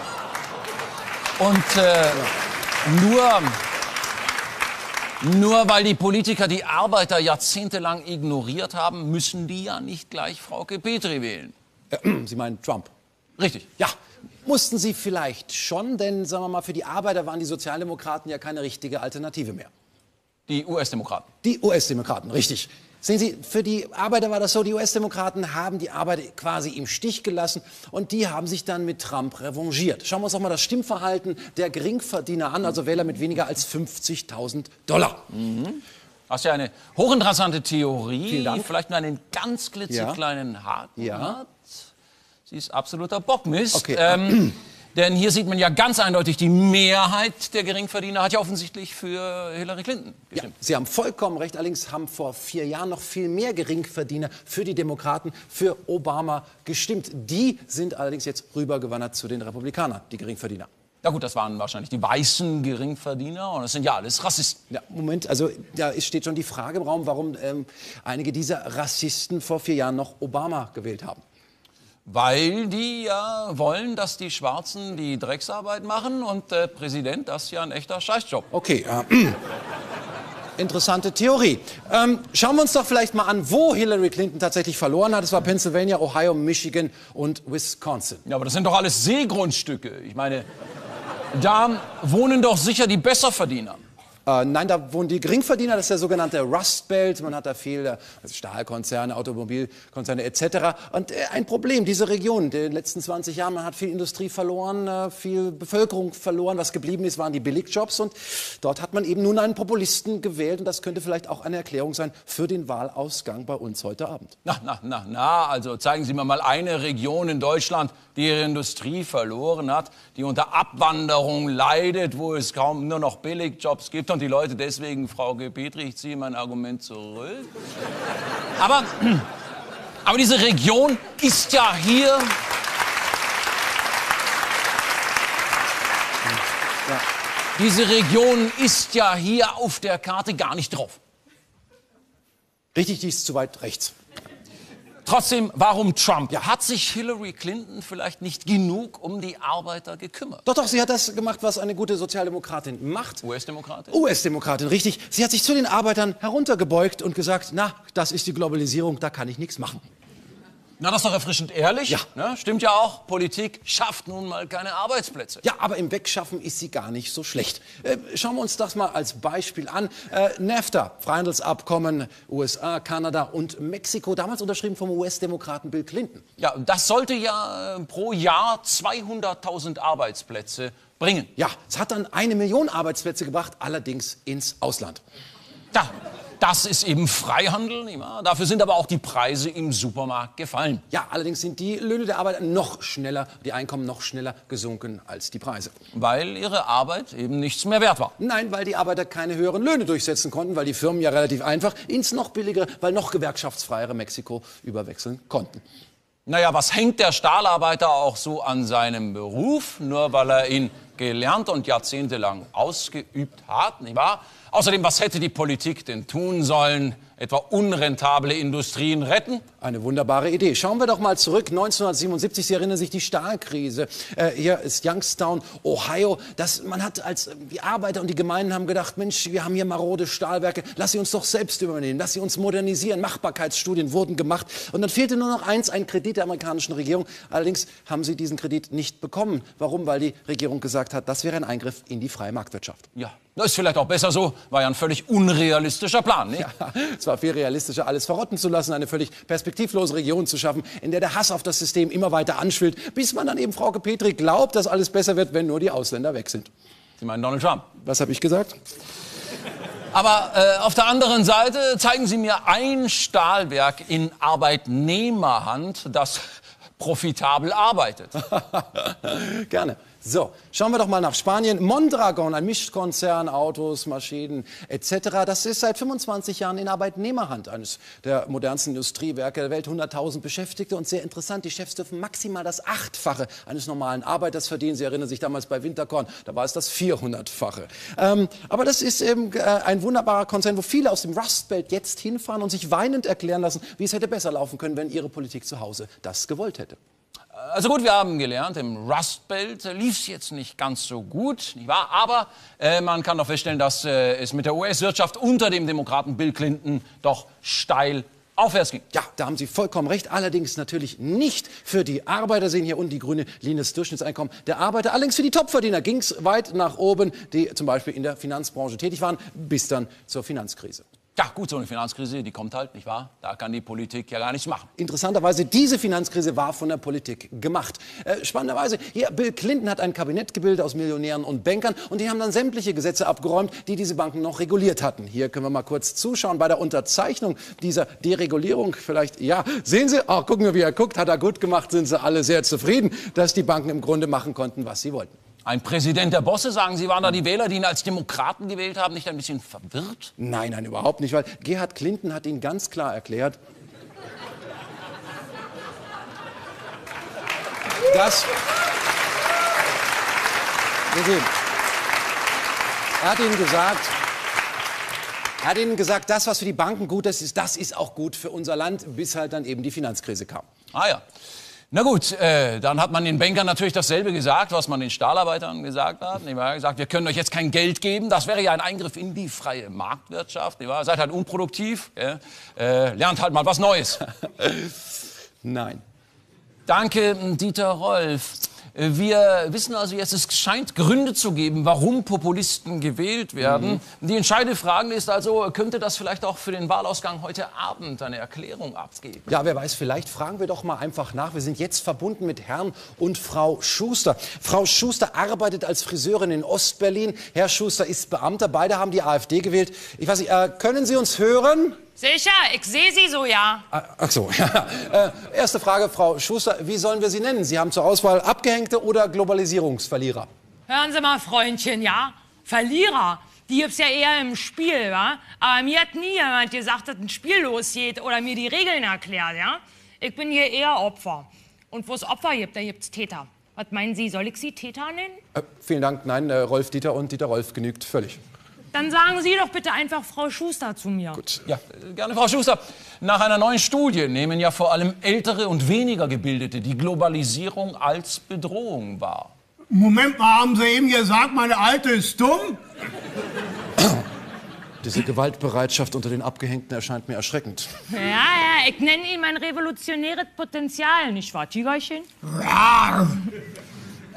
und äh, ja. nur... Nur weil die Politiker die Arbeiter jahrzehntelang ignoriert haben, müssen die ja nicht gleich Frauke Petry wählen. Sie meinen Trump? Richtig. Ja, mussten sie vielleicht schon, denn sagen wir mal, für die Arbeiter waren die Sozialdemokraten ja keine richtige Alternative mehr. Die U S-Demokraten? Die U S-Demokraten, richtig. Sehen Sie, für die Arbeiter war das so, die U S-Demokraten haben die Arbeiter quasi im Stich gelassen und die haben sich dann mit Trump revanchiert. Schauen wir uns doch mal das Stimmverhalten der Geringverdiener an, also Wähler mit weniger als fünfzigtausend Dollar. Mhm. Hast ja eine hochinteressante Theorie, vielleicht nur einen ganz klitzekleinen ja. Haken ja. hat. Sie ist absoluter Bockmist. Okay. Ähm, denn hier sieht man ja ganz eindeutig, die Mehrheit der Geringverdiener hat ja offensichtlich für Hillary Clinton gestimmt. Ja, Sie haben vollkommen recht, allerdings haben vor vier Jahren noch viel mehr Geringverdiener für die Demokraten, für Obama gestimmt. Die sind allerdings jetzt rübergewandert zu den Republikanern, die Geringverdiener. Na gut, das waren wahrscheinlich die weißen Geringverdiener und das sind ja alles Rassisten. Ja, Moment, also da steht schon die Frage im Raum, warum ähm, einige dieser Rassisten vor vier Jahren noch Obama gewählt haben. Weil die ja wollen, dass die Schwarzen die Drecksarbeit machen und der Präsident, das ist ja ein echter Scheißjob. Okay, äh, interessante Theorie. Ähm, schauen wir uns doch vielleicht mal an, wo Hillary Clinton tatsächlich verloren hat. Das war Pennsylvania, Ohio, Michigan und Wisconsin. Ja, aber das sind doch alles Seegrundstücke. Ich meine, da wohnen doch sicher die Besserverdiener. Äh, nein, da wohnen die Geringverdiener, das ist der sogenannte Rustbelt. Man hat da viele also Stahlkonzerne, Automobilkonzerne et cetera. Und äh, ein Problem, diese Region, in den letzten zwanzig Jahren, man hat viel Industrie verloren, äh, viel Bevölkerung verloren. Was geblieben ist, waren die Billigjobs. Und dort hat man eben nun einen Populisten gewählt. Und das könnte vielleicht auch eine Erklärung sein für den Wahlausgang bei uns heute Abend. Na, na, na, na, also zeigen Sie mir mal eine Region in Deutschland, die ihre Industrie verloren hat, die unter Abwanderung leidet, wo es kaum nur noch Billigjobs gibt. Und die Leute deswegen, Frauke Petry, ich ziehe mein Argument zurück. Aber, aber diese Region ist ja hier... Diese Region ist ja hier auf der Karte gar nicht drauf. Richtig, die ist zu weit rechts. Trotzdem, warum Trump? Ja, hat sich Hillary Clinton vielleicht nicht genug um die Arbeiter gekümmert? Doch, doch, sie hat das gemacht, was eine gute Sozialdemokratin macht. U S-Demokratin? U S-Demokratin, richtig. Sie hat sich zu den Arbeitern heruntergebeugt und gesagt, na, das ist die Globalisierung, da kann ich nichts machen. Na, das ist doch erfrischend ehrlich. Ja. Ne? Stimmt ja auch, Politik schafft nun mal keine Arbeitsplätze. Ja, aber im Wegschaffen ist sie gar nicht so schlecht. Äh, schauen wir uns das mal als Beispiel an. Äh, NAFTA, Freihandelsabkommen, U S A, Kanada und Mexiko, damals unterschrieben vom U S-Demokraten Bill Clinton. Ja, das sollte ja äh, pro Jahr zweihunderttausend Arbeitsplätze bringen. Ja, es hat dann eine Million Arbeitsplätze gebracht, allerdings ins Ausland. Da. Das ist eben Freihandel, nicht wahr? Dafür sind aber auch die Preise im Supermarkt gefallen. Ja, allerdings sind die Löhne der Arbeiter noch schneller, die Einkommen noch schneller gesunken als die Preise. Weil ihre Arbeit eben nichts mehr wert war. Nein, weil die Arbeiter keine höheren Löhne durchsetzen konnten, weil die Firmen ja relativ einfach ins noch billigere, weil noch gewerkschaftsfreiere Mexiko überwechseln konnten. Naja, was hängt der Stahlarbeiter auch so an seinem Beruf, nur weil er ihn gelernt und jahrzehntelang ausgeübt hat, nicht wahr? Außerdem, was hätte die Politik denn tun sollen? Etwa unrentable Industrien retten? Eine wunderbare Idee. Schauen wir doch mal zurück. neunzehnhundertsiebenundsiebzig, Sie erinnern sich, die Stahlkrise. Äh, hier ist Youngstown, Ohio. Das, man hat als äh, die Arbeiter und die Gemeinden haben gedacht, Mensch, wir haben hier marode Stahlwerke. Lass sie uns doch selbst übernehmen. Lass sie uns modernisieren. Machbarkeitsstudien wurden gemacht. Und dann fehlte nur noch eins, ein Kredit der amerikanischen Regierung. Allerdings haben sie diesen Kredit nicht bekommen. Warum? Weil die Regierung gesagt hat, das wäre ein Eingriff in die freie Marktwirtschaft. Ja, das ist vielleicht auch besser so. War ja ein völlig unrealistischer Plan, nicht? Ja, es war viel realistischer, alles verrotten zu lassen, eine völlig perspektivlose Region zu schaffen, in der der Hass auf das System immer weiter anschwillt, bis man dann eben Frauke Petry glaubt, dass alles besser wird, wenn nur die Ausländer weg sind. Sie meinen Donald Trump? Was habe ich gesagt? Aber äh, auf der anderen Seite zeigen Sie mir ein Stahlwerk in Arbeitnehmerhand, das profitabel arbeitet. Gerne. So, schauen wir doch mal nach Spanien. Mondragon, ein Mischkonzern, Autos, Maschinen et cetera. Das ist seit fünfundzwanzig Jahren in Arbeitnehmerhand, eines der modernsten Industriewerke der Welt. hunderttausend Beschäftigte und sehr interessant, die Chefs dürfen maximal das Achtfache eines normalen Arbeiters verdienen. Sie erinnern sich damals bei Winterkorn, da war es das vierhundertfache. Ähm, aber das ist eben äh, ein wunderbarer Konzern, wo viele aus dem Rustbelt jetzt hinfahren und sich weinend erklären lassen, wie es hätte besser laufen können, wenn ihre Politik zu Hause das gewollt hätte. Also gut, wir haben gelernt, im Rustbelt lief es jetzt nicht ganz so gut, nicht wahr? Aber äh, man kann doch feststellen, dass äh, es mit der U S-Wirtschaft unter dem Demokraten Bill Clinton doch steil aufwärts ging. Ja, da haben Sie vollkommen recht. Allerdings natürlich nicht für die Arbeiter. Sehen hier unten die grüne Linie, das Durchschnittseinkommen der Arbeiter. Allerdings für die Topverdiener ging es weit nach oben, die zum Beispiel in der Finanzbranche tätig waren, bis dann zur Finanzkrise. Ja gut, so eine Finanzkrise, die kommt halt, nicht wahr? Da kann die Politik ja gar nichts machen. Interessanterweise, diese Finanzkrise war von der Politik gemacht. Äh, spannenderweise, hier, Bill Clinton hat ein Kabinett gebildet aus Millionären und Bankern und die haben dann sämtliche Gesetze abgeräumt, die diese Banken noch reguliert hatten. Hier können wir mal kurz zuschauen bei der Unterzeichnung dieser Deregulierung. Vielleicht, ja, sehen Sie, ach, gucken wir, wie er guckt, hat er gut gemacht, sind sie alle sehr zufrieden, dass die Banken im Grunde machen konnten, was sie wollten. Ein Präsident der Bosse, sagen Sie, waren da die Wähler, die ihn als Demokraten gewählt haben, nicht ein bisschen verwirrt? Nein, nein, überhaupt nicht, weil Gerhard Clinton hat ihn ganz klar erklärt, dass... Wir sehen. Er hat ihnen gesagt... Er hat ihnen gesagt, das, was für die Banken gut ist, das ist auch gut für unser Land, bis halt dann eben die Finanzkrise kam. Ah ja. Na gut, äh, dann hat man den Bankern natürlich dasselbe gesagt, was man den Stahlarbeitern gesagt hat. Man hat gesagt, wir können euch jetzt kein Geld geben. Das wäre ja ein Eingriff in die freie Marktwirtschaft. Seid halt unproduktiv. Äh, äh, lernt halt mal was Neues. Nein. Danke, Dieter Rolf. Wir wissen also jetzt, es scheint Gründe zu geben, warum Populisten gewählt werden. Mhm. Die entscheidende Frage ist also, könnte das vielleicht auch für den Wahlausgang heute Abend eine Erklärung abgeben? Ja, wer weiß, vielleicht fragen wir doch mal einfach nach. Wir sind jetzt verbunden mit Herrn und Frau Schuster. Frau Schuster arbeitet als Friseurin in Ostberlin. Herr Schuster ist Beamter. Beide haben die AfD gewählt. Ich weiß nicht, äh, können Sie uns hören? Sicher, ich sehe Sie so, ja. Ach so, ja. Äh, erste Frage, Frau Schuster, wie sollen wir Sie nennen? Sie haben zur Auswahl Abgehängte oder Globalisierungsverlierer? Hören Sie mal, Freundchen, ja? Verlierer, die gibt's ja eher im Spiel, wa? Aber mir hat nie jemand gesagt, dass ein Spiel losgeht oder mir die Regeln erklärt, ja? Ich bin hier eher Opfer. Und wo es Opfer gibt, da gibt's Täter. Was meinen Sie, soll ich Sie Täter nennen? Äh, vielen Dank, nein, äh, Rolf Dieter und Dieter Rolf genügt völlig. Dann sagen Sie doch bitte einfach Frau Schuster zu mir. Gut, ja, gerne Frau Schuster. Nach einer neuen Studie nehmen ja vor allem ältere und weniger Gebildete die Globalisierung als Bedrohung wahr. Moment mal, haben Sie eben gesagt, meine Alte ist dumm? Diese Gewaltbereitschaft unter den Abgehängten erscheint mir erschreckend. Ja, ja, ich nenne ihn mein revolutionäres Potenzial, nicht wahr, Tigerchen? Rar.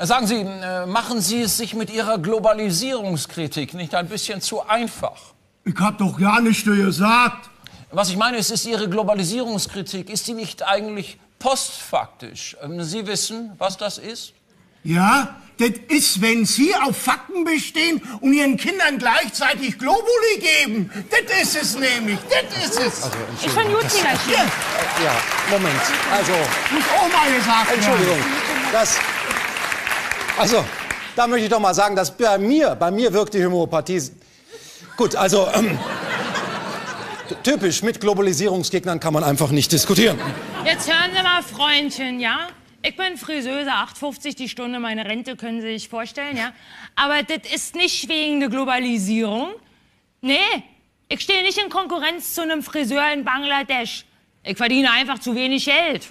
Sagen Sie, machen Sie es sich mit Ihrer Globalisierungskritik nicht ein bisschen zu einfach? Ich hab doch gar nichts gesagt. Was ich meine, ist, ist Ihre Globalisierungskritik, ist die nicht eigentlich postfaktisch? Sie wissen, was das ist? Ja, das ist, wenn Sie auf Fakten bestehen und Ihren Kindern gleichzeitig Globuli geben. Das ist es nämlich, das ist es. Also, ich fand gut, das, ja, ja, Moment, also... Muss Oma gesagt haben. Entschuldigung, das... Also, da möchte ich doch mal sagen, dass bei mir, bei mir wirkt die Homöopathie... Gut, also... Ähm, typisch, mit Globalisierungsgegnern kann man einfach nicht diskutieren. Jetzt hören Sie mal, Freundchen, ja? Ich bin Friseuse, acht fünfzig die Stunde, meine Rente können Sie sich vorstellen, ja? Aber das ist nicht wegen der Globalisierung. Nee, ich stehe nicht in Konkurrenz zu einem Friseur in Bangladesch. Ich verdiene einfach zu wenig Geld.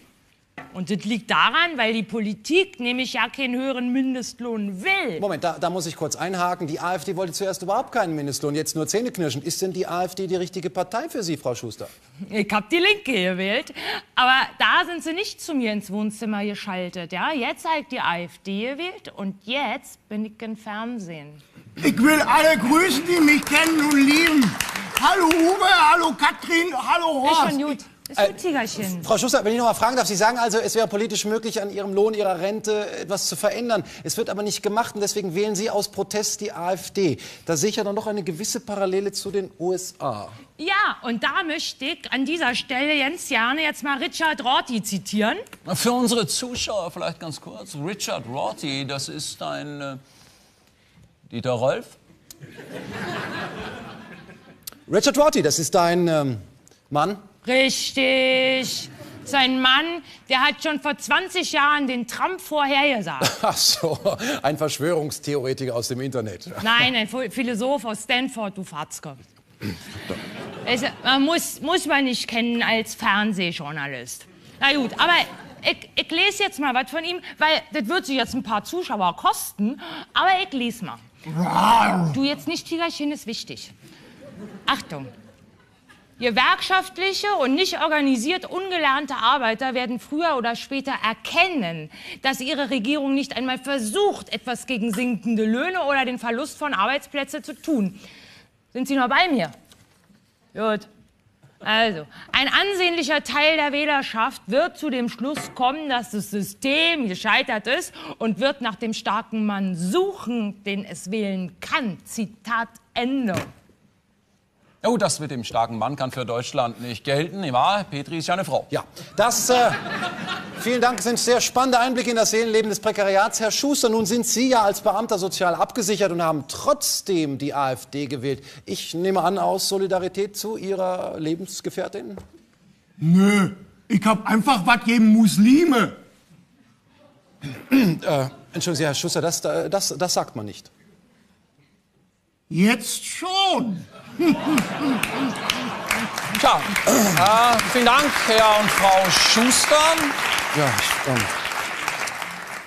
Und das liegt daran, weil die Politik nämlich ja keinen höheren Mindestlohn will. Moment, da, da muss ich kurz einhaken. Die AfD wollte zuerst überhaupt keinen Mindestlohn, jetzt nur Zähneknirschen. Ist denn die AfD die richtige Partei für Sie, Frau Schuster? Ich habe die Linke gewählt, aber da sind sie nicht zu mir ins Wohnzimmer geschaltet. Ja? Jetzt habe ich die AfD gewählt und jetzt bin ich im Fernsehen. Ich will alle grüßen, die mich kennen und lieben. Hallo Uwe, hallo Katrin, hallo Horst. Ich bin gut. Äh, Frau Schuster, wenn ich noch mal fragen darf, Sie sagen also, es wäre politisch möglich, an Ihrem Lohn, Ihrer Rente etwas zu verändern. Es wird aber nicht gemacht und deswegen wählen Sie aus Protest die AfD. Da sehe ich ja dann noch eine gewisse Parallele zu den U S A. Ja, und da möchte ich an dieser Stelle, Jens Jahne, jetzt mal Richard Rorty zitieren. Für unsere Zuschauer vielleicht ganz kurz. Richard Rorty, das ist ein äh, Dieter Rolf. Richard Rorty, das ist ein ähm, Mann. Richtig. Sein Mann, der hat schon vor zwanzig Jahren den Trump vorhergesagt. Ach so, ein Verschwörungstheoretiker aus dem Internet. Nein, ein Philosoph aus Stanford, du Fatzke. Also, man muss, muss man nicht kennen als Fernsehjournalist. Na gut, aber ich, ich lese jetzt mal was von ihm, weil das wird sich jetzt ein paar Zuschauer kosten, aber ich lese mal. Du jetzt nicht, Tigerchen, ist wichtig. Achtung. Gewerkschaftliche und nicht organisiert ungelernte Arbeiter werden früher oder später erkennen, dass ihre Regierung nicht einmal versucht, etwas gegen sinkende Löhne oder den Verlust von Arbeitsplätzen zu tun. Sind Sie noch bei mir? Gut. Also, ein ansehnlicher Teil der Wählerschaft wird zu dem Schluss kommen, dass das System gescheitert ist und wird nach dem starken Mann suchen, den es wählen kann. Zitat Ende. Oh, das mit dem starken Mann kann für Deutschland nicht gelten, nicht wahr? Petry ist ja eine Frau. Ja, das, äh, vielen Dank, sind sehr spannende Einblicke in das Seelenleben des Prekariats. Herr Schuster, nun sind Sie ja als Beamter sozial abgesichert und haben trotzdem die AfD gewählt. Ich nehme an, aus Solidarität zu Ihrer Lebensgefährtin? Nö, ich hab einfach was gegen Muslime. äh, Entschuldigen Sie, Herr Schuster, das, das, das sagt man nicht. Jetzt schon. Tja, äh, vielen Dank, Herr und Frau Schuster. Ja, stimmt.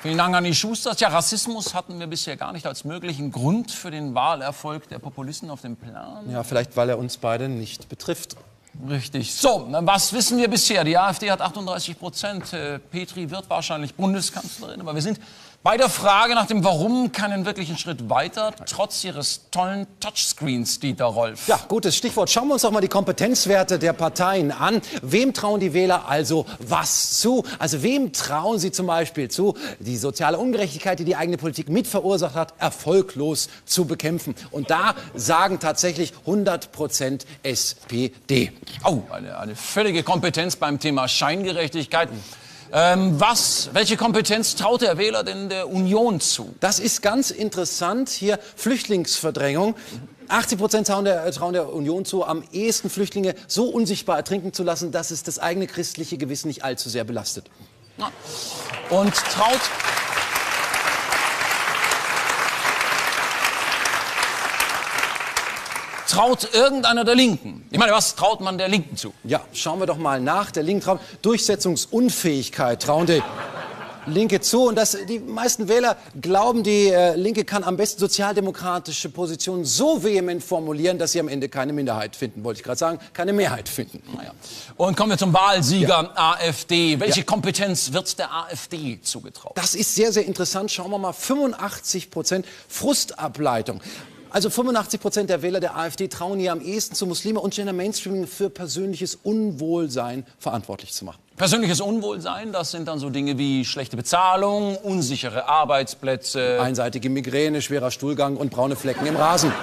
Vielen Dank an die Schusters. Ja, Rassismus hatten wir bisher gar nicht als möglichen Grund für den Wahlerfolg der Populisten auf dem Plan. Ja, vielleicht, weil er uns beide nicht betrifft. Richtig. So, was wissen wir bisher? Die AfD hat achtunddreißig Prozent. Äh, Petry wird wahrscheinlich Bundeskanzlerin, aber wir sind bei der Frage nach dem Warum keinen wirklichen Schritt weiter, trotz Ihres tollen Touchscreens, Dieter Rolf. Ja, gutes Stichwort. Schauen wir uns doch mal die Kompetenzwerte der Parteien an. Wem trauen die Wähler also was zu? Also wem trauen sie zum Beispiel zu, die soziale Ungerechtigkeit, die die eigene Politik mit verursacht hat, erfolglos zu bekämpfen? Und da sagen tatsächlich hundert Prozent S P D. Oh, eine, eine völlige Kompetenz beim Thema Scheingerechtigkeit. Ähm, was, welche Kompetenz traut der Wähler denn der Union zu? Das ist ganz interessant. Hier Flüchtlingsverdrängung. achtzig Prozent trauen der, trauen der Union zu, am ehesten Flüchtlinge so unsichtbar ertrinken zu lassen, dass es das eigene christliche Gewissen nicht allzu sehr belastet. Ja. Und traut... traut irgendeiner der Linken? Ich meine, was traut man der Linken zu? Ja, schauen wir doch mal nach. Der Linken traut Durchsetzungsunfähigkeit, trauen die Linke zu. Und das, die meisten Wähler glauben, die äh, Linke kann am besten sozialdemokratische Positionen so vehement formulieren, dass sie am Ende keine Minderheit finden, wollte ich gerade sagen, keine Mehrheit finden. Naja. Und kommen wir zum Wahlsieger, ja. AfD. Welche ja. Kompetenz wird der AfD zugetraut? Das ist sehr, sehr interessant. Schauen wir mal, fünfundachtzig Prozent Frustableitung. Also fünfundachtzig Prozent der Wähler der AfD trauen ihr am ehesten zu Muslime und Gender Mainstreaming für persönliches Unwohlsein verantwortlich zu machen. Persönliches Unwohlsein, das sind dann so Dinge wie schlechte Bezahlung, unsichere Arbeitsplätze, einseitige Migräne, schwerer Stuhlgang und braune Flecken im Rasen.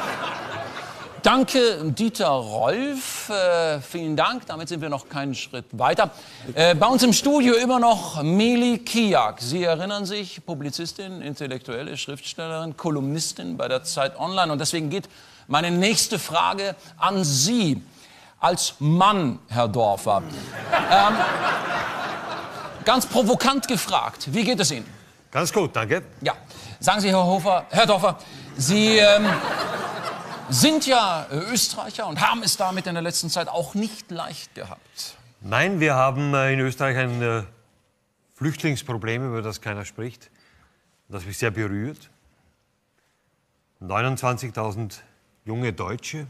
Danke, Dieter Rolf. Äh, vielen Dank. Damit sind wir noch keinen Schritt weiter. Äh, bei uns im Studio immer noch Meli Kiyak. Sie erinnern sich, Publizistin, intellektuelle Schriftstellerin, Kolumnistin bei der Zeit Online. Und deswegen geht meine nächste Frage an Sie. Als Mann, Herr Dorfer. Ähm, ganz provokant gefragt, wie geht es Ihnen? Ganz gut, danke. Ja. Sagen Sie, Herr Hofer, Herr Dorfer, Sie... Ähm, sind ja Österreicher und haben es damit in der letzten Zeit auch nicht leicht gehabt. Nein, wir haben in Österreich ein äh, Flüchtlingsproblem, über das keiner spricht. Das mich sehr berührt. neunundzwanzigtausend junge Deutsche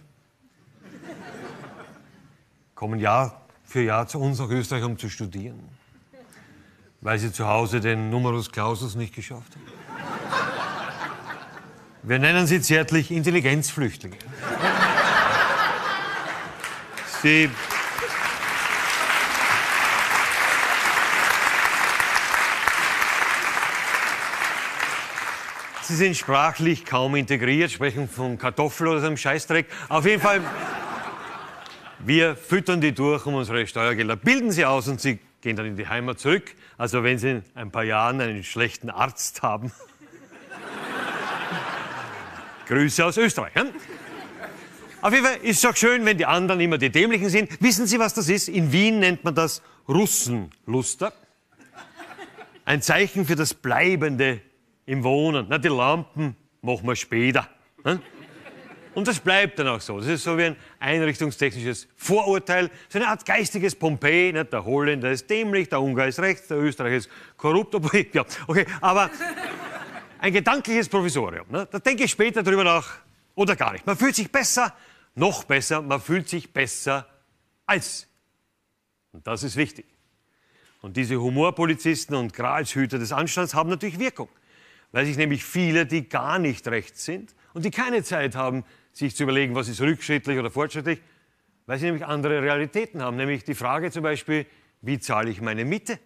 kommen Jahr für Jahr zu uns nach Österreich, um zu studieren, weil sie zu Hause den Numerus Clausus nicht geschafft haben. Wir nennen sie zärtlich Intelligenzflüchtlinge. Sie, sie sind sprachlich kaum integriert, sprechen von Kartoffel oder so einem Scheißdreck. Auf jeden Fall, wir füttern die durch um unsere Steuergelder, bilden sie aus und sie gehen dann in die Heimat zurück. Also wenn sie in ein paar Jahren einen schlechten Arzt haben, Grüße aus Österreich. Ja? Auf jeden Fall ist es auch schön, wenn die anderen immer die Dämlichen sind. Wissen Sie, was das ist? In Wien nennt man das Russenluster. Ein Zeichen für das Bleibende im Wohnen. Na, die Lampen machen wir später. Ja? Und das bleibt dann auch so. Das ist so wie ein einrichtungstechnisches Vorurteil. So eine Art geistiges Pompeii. Ne? Der Holländer ist dämlich, der Ungar ist rechts, der Österreicher ist korrupt. Ja, okay, aber... Ein gedankliches Provisorium. Ne? Da denke ich später drüber nach oder gar nicht. Man fühlt sich besser, noch besser, man fühlt sich besser als. Und das ist wichtig. Und diese Humorpolizisten und Gralshüter des Anstands haben natürlich Wirkung. Weil sich nämlich viele, die gar nicht rechts sind und die keine Zeit haben, sich zu überlegen, was ist rückschrittlich oder fortschrittlich, weil sie nämlich andere Realitäten haben. Nämlich die Frage zum Beispiel, wie zahle ich meine Miete?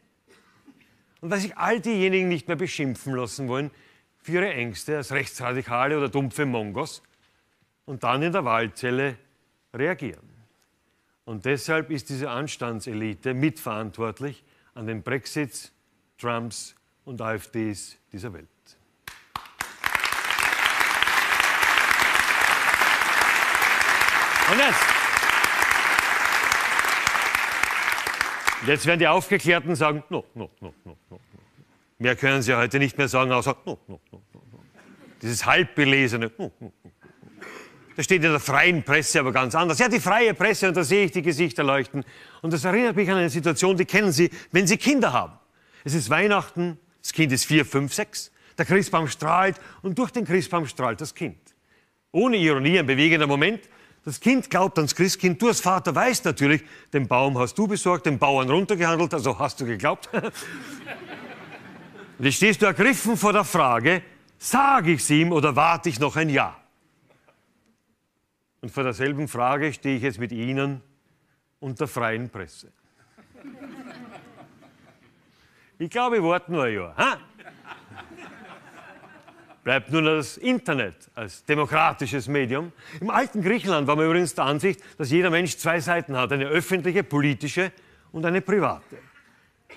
Und weil sich all diejenigen nicht mehr beschimpfen lassen wollen, für ihre Ängste als Rechtsradikale oder dumpfe Mongos und dann in der Wahlzelle reagieren. Und deshalb ist diese Anstandselite mitverantwortlich an den Brexits, Trumps und AfDs dieser Welt. Und jetzt, jetzt werden die Aufgeklärten sagen, no, no, no, no, no. Mehr können Sie heute nicht mehr sagen, außer no, no, no, no. Dieses halbbelesene. No, no, no. Das steht in der freien Presse aber ganz anders. Ja, die freie Presse, und da sehe ich die Gesichter leuchten. Und das erinnert mich an eine Situation, die kennen Sie, wenn Sie Kinder haben. Es ist Weihnachten, das Kind ist vier, fünf, sechs. Der Christbaum strahlt und durch den Christbaum strahlt das Kind. Ohne Ironie, ein bewegender Moment. Das Kind glaubt ans Christkind. Du als Vater weißt natürlich, den Baum hast du besorgt, den Bauern runtergehandelt, also hast du geglaubt. Und jetzt stehst du ergriffen vor der Frage, sage ich es ihm oder warte ich noch ein Jahr? Und vor derselben Frage stehe ich jetzt mit Ihnen und der freien Presse. Ich glaube, ich warte nur ein Jahr. Ha? Bleibt nur noch das Internet als demokratisches Medium. Im alten Griechenland war man übrigens der Ansicht, dass jeder Mensch zwei Seiten hat, eine öffentliche, politische und eine private.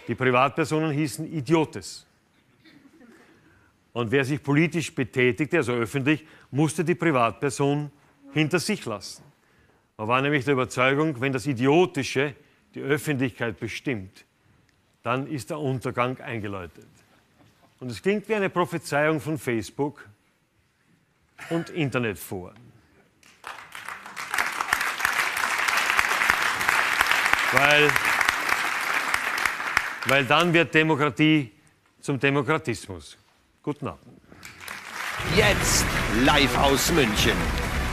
Die Privatpersonen hießen Idiotes. Und wer sich politisch betätigte, also öffentlich, musste die Privatperson hinter sich lassen. Man war nämlich der Überzeugung, wenn das Idiotische die Öffentlichkeit bestimmt, dann ist der Untergang eingeläutet. Und es klingt wie eine Prophezeiung von Facebook und Internetforen. Weil, weil dann wird Demokratie zum Demokratismus. Guten Abend. Jetzt live aus München.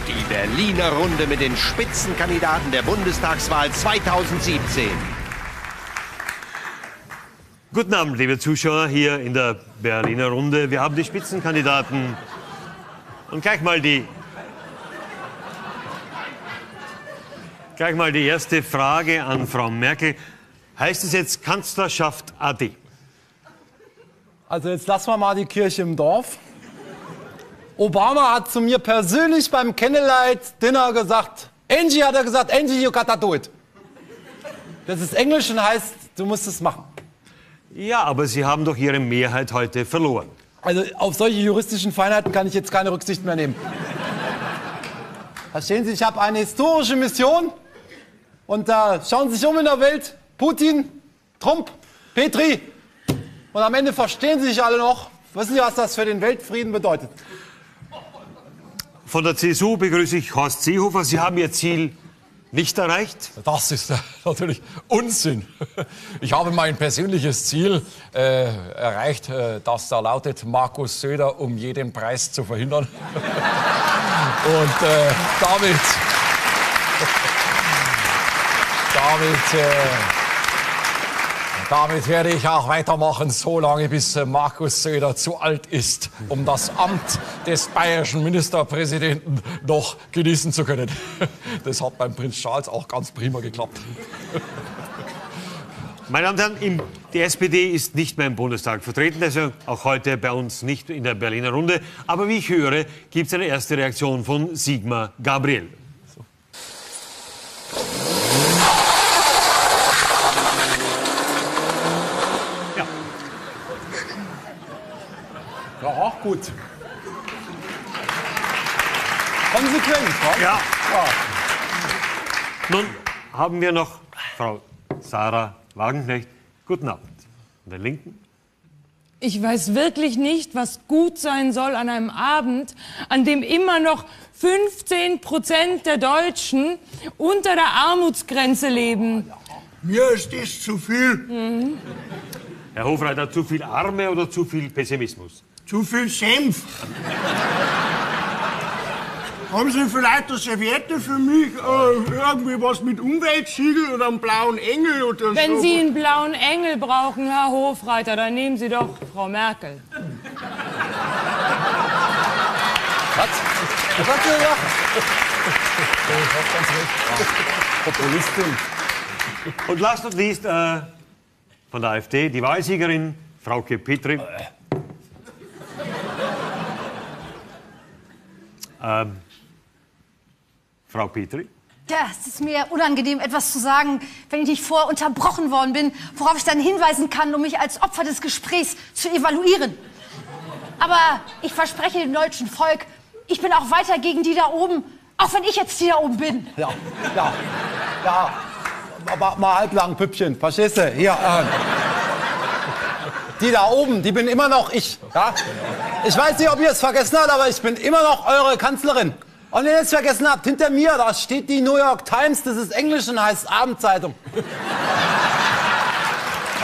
Die Berliner Runde mit den Spitzenkandidaten der Bundestagswahl zweitausendsiebzehn. Guten Abend, liebe Zuschauer, hier in der Berliner Runde. Wir haben die Spitzenkandidaten und gleich mal die, gleich mal die erste Frage an Frau Merkel. Heißt es jetzt Kanzlerschaft A D? Also jetzt lassen wir mal die Kirche im Dorf. Obama hat zu mir persönlich beim Candlelight-Dinner gesagt, Angie, hat er gesagt, Angie, you gotta do it. Das ist Englisch und heißt, du musst es machen. Ja, aber Sie haben doch Ihre Mehrheit heute verloren. Also auf solche juristischen Feinheiten kann ich jetzt keine Rücksicht mehr nehmen. Verstehen Sie, ich habe eine historische Mission. Und da äh, schauen Sie sich um in der Welt. Putin, Trump, Petri. Und am Ende verstehen Sie sich alle noch. Wissen Sie, was das für den Weltfrieden bedeutet? Von der C S U begrüße ich Horst Seehofer. Sie haben Ihr Ziel nicht erreicht? Das ist natürlich Unsinn. Ich habe mein persönliches Ziel äh, erreicht, das da lautet, Markus Söder um jeden Preis zu verhindern. Und äh, damit, damit, äh, damit werde ich auch weitermachen, so lange, bis Markus Söder zu alt ist, um das Amt des bayerischen Ministerpräsidenten noch genießen zu können. Das hat beim Prinz Charles auch ganz prima geklappt. Meine Damen und Herren, die S P D ist nicht mehr im Bundestag vertreten, also auch heute bei uns nicht in der Berliner Runde. Aber wie ich höre, gibt es eine erste Reaktion von Sigmar Gabriel. Ja. Ja, auch gut. Konsequent, ne? Ja. Ja. Nun haben wir noch Frau Sahra Wagenknecht, guten Abend. An der Linken. Ich weiß wirklich nicht, was gut sein soll an einem Abend, an dem immer noch fünfzehn Prozent der Deutschen unter der Armutsgrenze leben. Mir ist das zu viel. Mhm. Herr Hofreiter, zu viel Arme oder zu viel Pessimismus? Zu viel Senf. Haben Sie vielleicht eine Serviette für mich? Äh, irgendwie was mit Umweltsiegel oder einem blauen Engel oder so? Wenn Sie einen blauen Engel brauchen, Herr Hofreiter, dann nehmen Sie doch Frau Merkel. Was? Was hat sie gesagt? Ich hab ganz recht. Populistin. Und last but not least äh, von der AfD, die Wahlsiegerin, Frauke Petry. Ähm. Frau Petry? Ja, es ist mir unangenehm, etwas zu sagen, wenn ich nicht vorher unterbrochen worden bin, worauf ich dann hinweisen kann, um mich als Opfer des Gesprächs zu evaluieren. Aber ich verspreche dem deutschen Volk, ich bin auch weiter gegen die da oben, auch wenn ich jetzt die da oben bin. Ja, ja, ja, aber mal halblang Püppchen, verstehst du? Hier, äh, die da oben, die bin immer noch ich, ja? Ich weiß nicht, ob ihr es vergessen habt, aber ich bin immer noch eure Kanzlerin. Und wenn ihr es vergessen habt, hinter mir, da steht die New York Times, das ist Englisch und heißt Abendzeitung.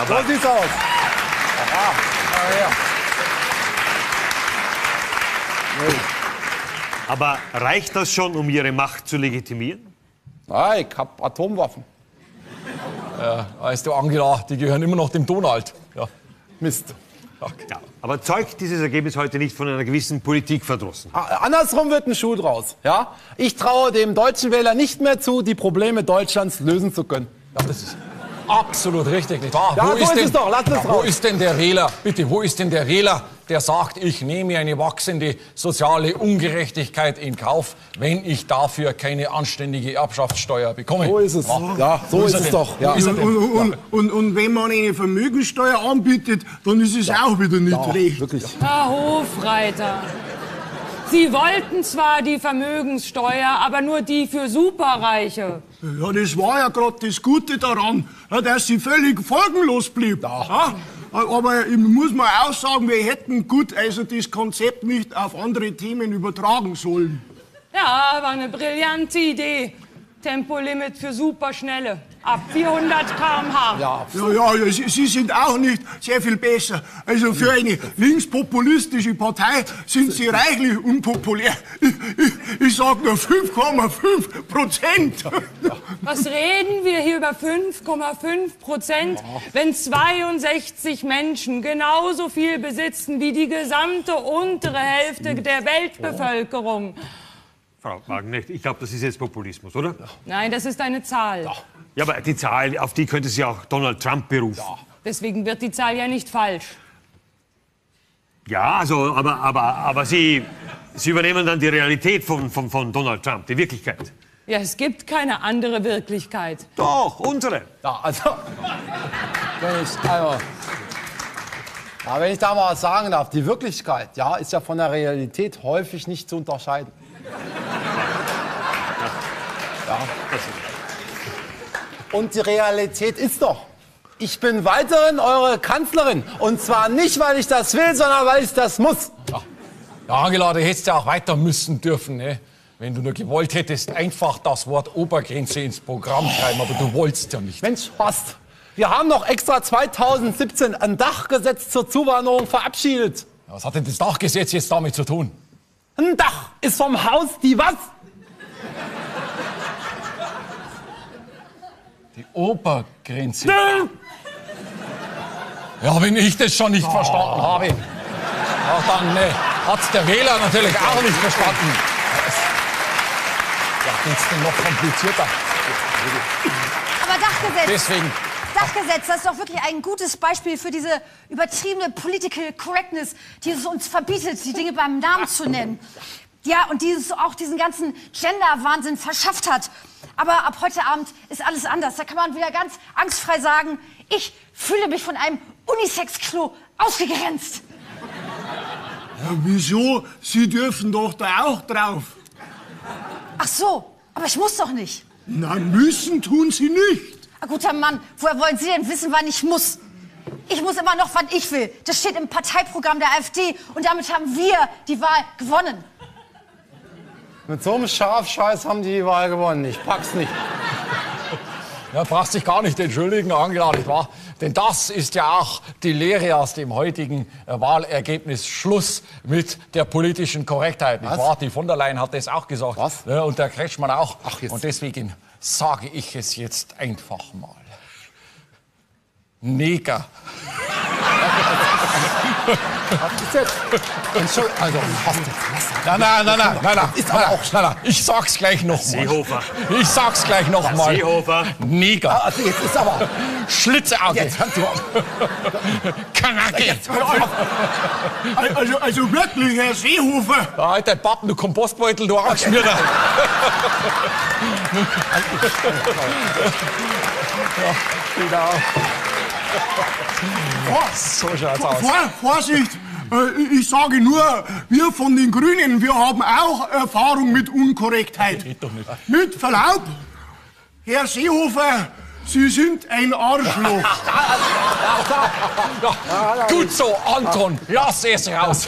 So sieht's aus. Aha. Aber reicht das schon, um Ihre Macht zu legitimieren? Nein, ich hab Atomwaffen. Ja, weißt du, Angela, die gehören immer noch dem Donald. Ja. Mist. Ja, aber zeugt dieses Ergebnis heute nicht von einer gewissen Politikverdrossen? Andersrum wird ein Schuh draus. Ja? Ich traue dem deutschen Wähler nicht mehr zu, die Probleme Deutschlands lösen zu können. Ja, das ist absolut richtig, nicht wahr? Ja, wo so ist, ist denn, es doch. Lass es ja, raus. Wo ist denn der Wähler? Bitte, wo ist denn der Wähler, der sagt, ich nehme eine wachsende soziale Ungerechtigkeit in Kauf, wenn ich dafür keine anständige Erbschaftssteuer bekomme? So ist es. Ja, ja so, so ist, ist es denn? Doch. Ja. Ist und, und, und, und, und wenn man eine Vermögensteuer anbietet, dann ist es ja auch wieder nicht ja, recht. Wirklich. Herr Hofreiter, Sie wollten zwar die Vermögenssteuer, aber nur die für Superreiche. Ja, das war ja gerade das Gute daran, dass sie völlig folgenlos blieb. Ja. Aber ich muss mal auch sagen, wir hätten gut also das Konzept nicht auf andere Themen übertragen sollen. Ja, war eine brillante Idee. Tempolimit für Superschnelle. Ab vierhundert Kilometer pro Stunde. Ja, ja, ja, Sie, Sie sind auch nicht sehr viel besser. Also für eine linkspopulistische Partei sind Sie reichlich unpopulär. Ich, ich, ich sag nur fünf Komma fünf Prozent. Was reden wir hier über fünf Komma fünf Prozent, wenn zweiundsechzig Menschen genauso viel besitzen wie die gesamte untere Hälfte der Weltbevölkerung? Frau Wagenknecht, ich glaube, das ist jetzt Populismus, oder? Nein, das ist eine Zahl. Ja, ja, aber die Zahl, auf die könnte sich auch Donald Trump berufen. Ja. Deswegen wird die Zahl ja nicht falsch. Ja, also, aber, aber, aber Sie, Sie übernehmen dann die Realität von, von, von Donald Trump, die Wirklichkeit. Ja, es gibt keine andere Wirklichkeit. Doch, unsere. Ja, also, wenn ich, also, ja, wenn ich da mal was sagen darf, die Wirklichkeit, ja, ist ja von der Realität häufig nicht zu unterscheiden. Ja. Und die Realität ist doch, ich bin weiterhin eure Kanzlerin. Und zwar nicht, weil ich das will, sondern weil ich das muss. Ja, ja, Angela, du hättest ja auch weiter müssen dürfen, ne? Wenn du nur gewollt hättest, einfach das Wort Obergrenze ins Programm schreiben. Aber du wolltest ja nicht. Mensch, Horst, wir haben doch extra zweitausendsiebzehn ein Dachgesetz zur Zuwanderung verabschiedet. Ja, was hat denn das Dachgesetz jetzt damit zu tun? Ein Dach ist vom Haus die was? Die Obergrenze. Nö. Ja, wenn ich das schon nicht oh. verstanden habe, ja, dann ne, hat's der Wähler natürlich auch nicht verstanden. Ja, geht's denn noch komplizierter? Aber Dachgesetz. Deswegen. Dachgesetz, das ist doch wirklich ein gutes Beispiel für diese übertriebene Political Correctness, die es uns verbietet, die Dinge beim Namen zu nennen. Ja, und die es auch diesen ganzen Gender-Wahnsinn verschafft hat. Aber ab heute Abend ist alles anders. Da kann man wieder ganz angstfrei sagen, ich fühle mich von einem Unisex-Klo ausgegrenzt. Ja, wieso? Sie dürfen doch da auch drauf. Ach so, aber ich muss doch nicht. Na, müssen tun Sie nicht. Ah, guter Mann, woher wollen Sie denn wissen, wann ich muss? Ich muss immer noch, wann ich will. Das steht im Parteiprogramm der AfD und damit haben wir die Wahl gewonnen. Mit so einem Schafscheiß haben die die Wahl gewonnen. Ich pack's nicht. Ja, brauchst dich gar nicht entschuldigen, Angela, nicht wahr? Denn das ist ja auch die Lehre aus dem heutigen Wahlergebnis. Schluss mit der politischen Korrektheit, nicht wahr? Die von der Leyen hat das auch gesagt. Was? Ja, und der Kretschmann auch. Ach, jetzt. Und deswegen sage ich es jetzt einfach mal. Neger. Was ist jetzt? Entschuldigung, also, was ist jetzt? Nein, nein, nein, nein, nein, nein, nein, nein, ich sag's gleich noch mal. Seehofer. Ich sag's gleich noch mal. Seehofer. Neger. Also jetzt ist aber... Schlitzauge. Jetzt kannst du auf. Kanake. Also, also wirklich, Herr Seehofer. Alter, Pappen, du Kompostbeutel, du Arschmierder. Ja, genau. So schaut's aus. Vorsicht! Ich sage nur, wir von den Grünen, wir haben auch Erfahrung mit Unkorrektheit. Mit Verlaub, Herr Seehofer, Sie sind ein Arschloch. Gut so, Anton, lass es raus.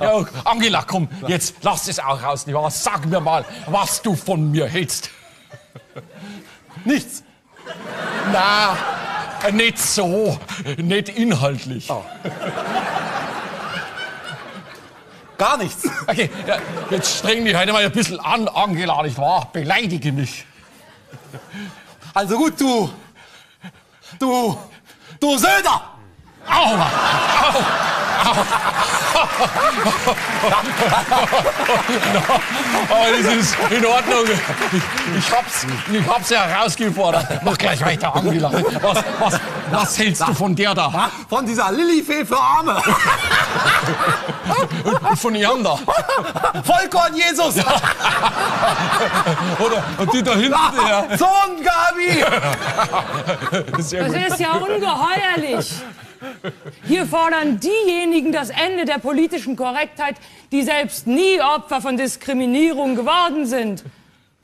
Ja, Angela, komm, jetzt lass es auch raus. Sag mir mal, was du von mir hältst. Nichts. Na. Nicht so, nicht inhaltlich. Oh. Gar nichts. Okay, ja, jetzt streng mich heute mal ein bisschen an, Angela, nicht wahr? Beleidige mich. Also gut, du. Du. Du Söder! Au! Au! Aber das ist in Ordnung. Ich, ich, hab's, ich hab's ja herausgefordert. Mach gleich weiter, Angela. Was, was, was hältst du von der da? Von dieser Lillifee für Arme. Und von ihrem da. Vollkorn Jesus. Oder und die da hinten. Ja. Sohn Gabi. Das ist ja ungeheuerlich. Hier fordern diejenigen das Ende der politischen Korrektheit, die selbst nie Opfer von Diskriminierung geworden sind.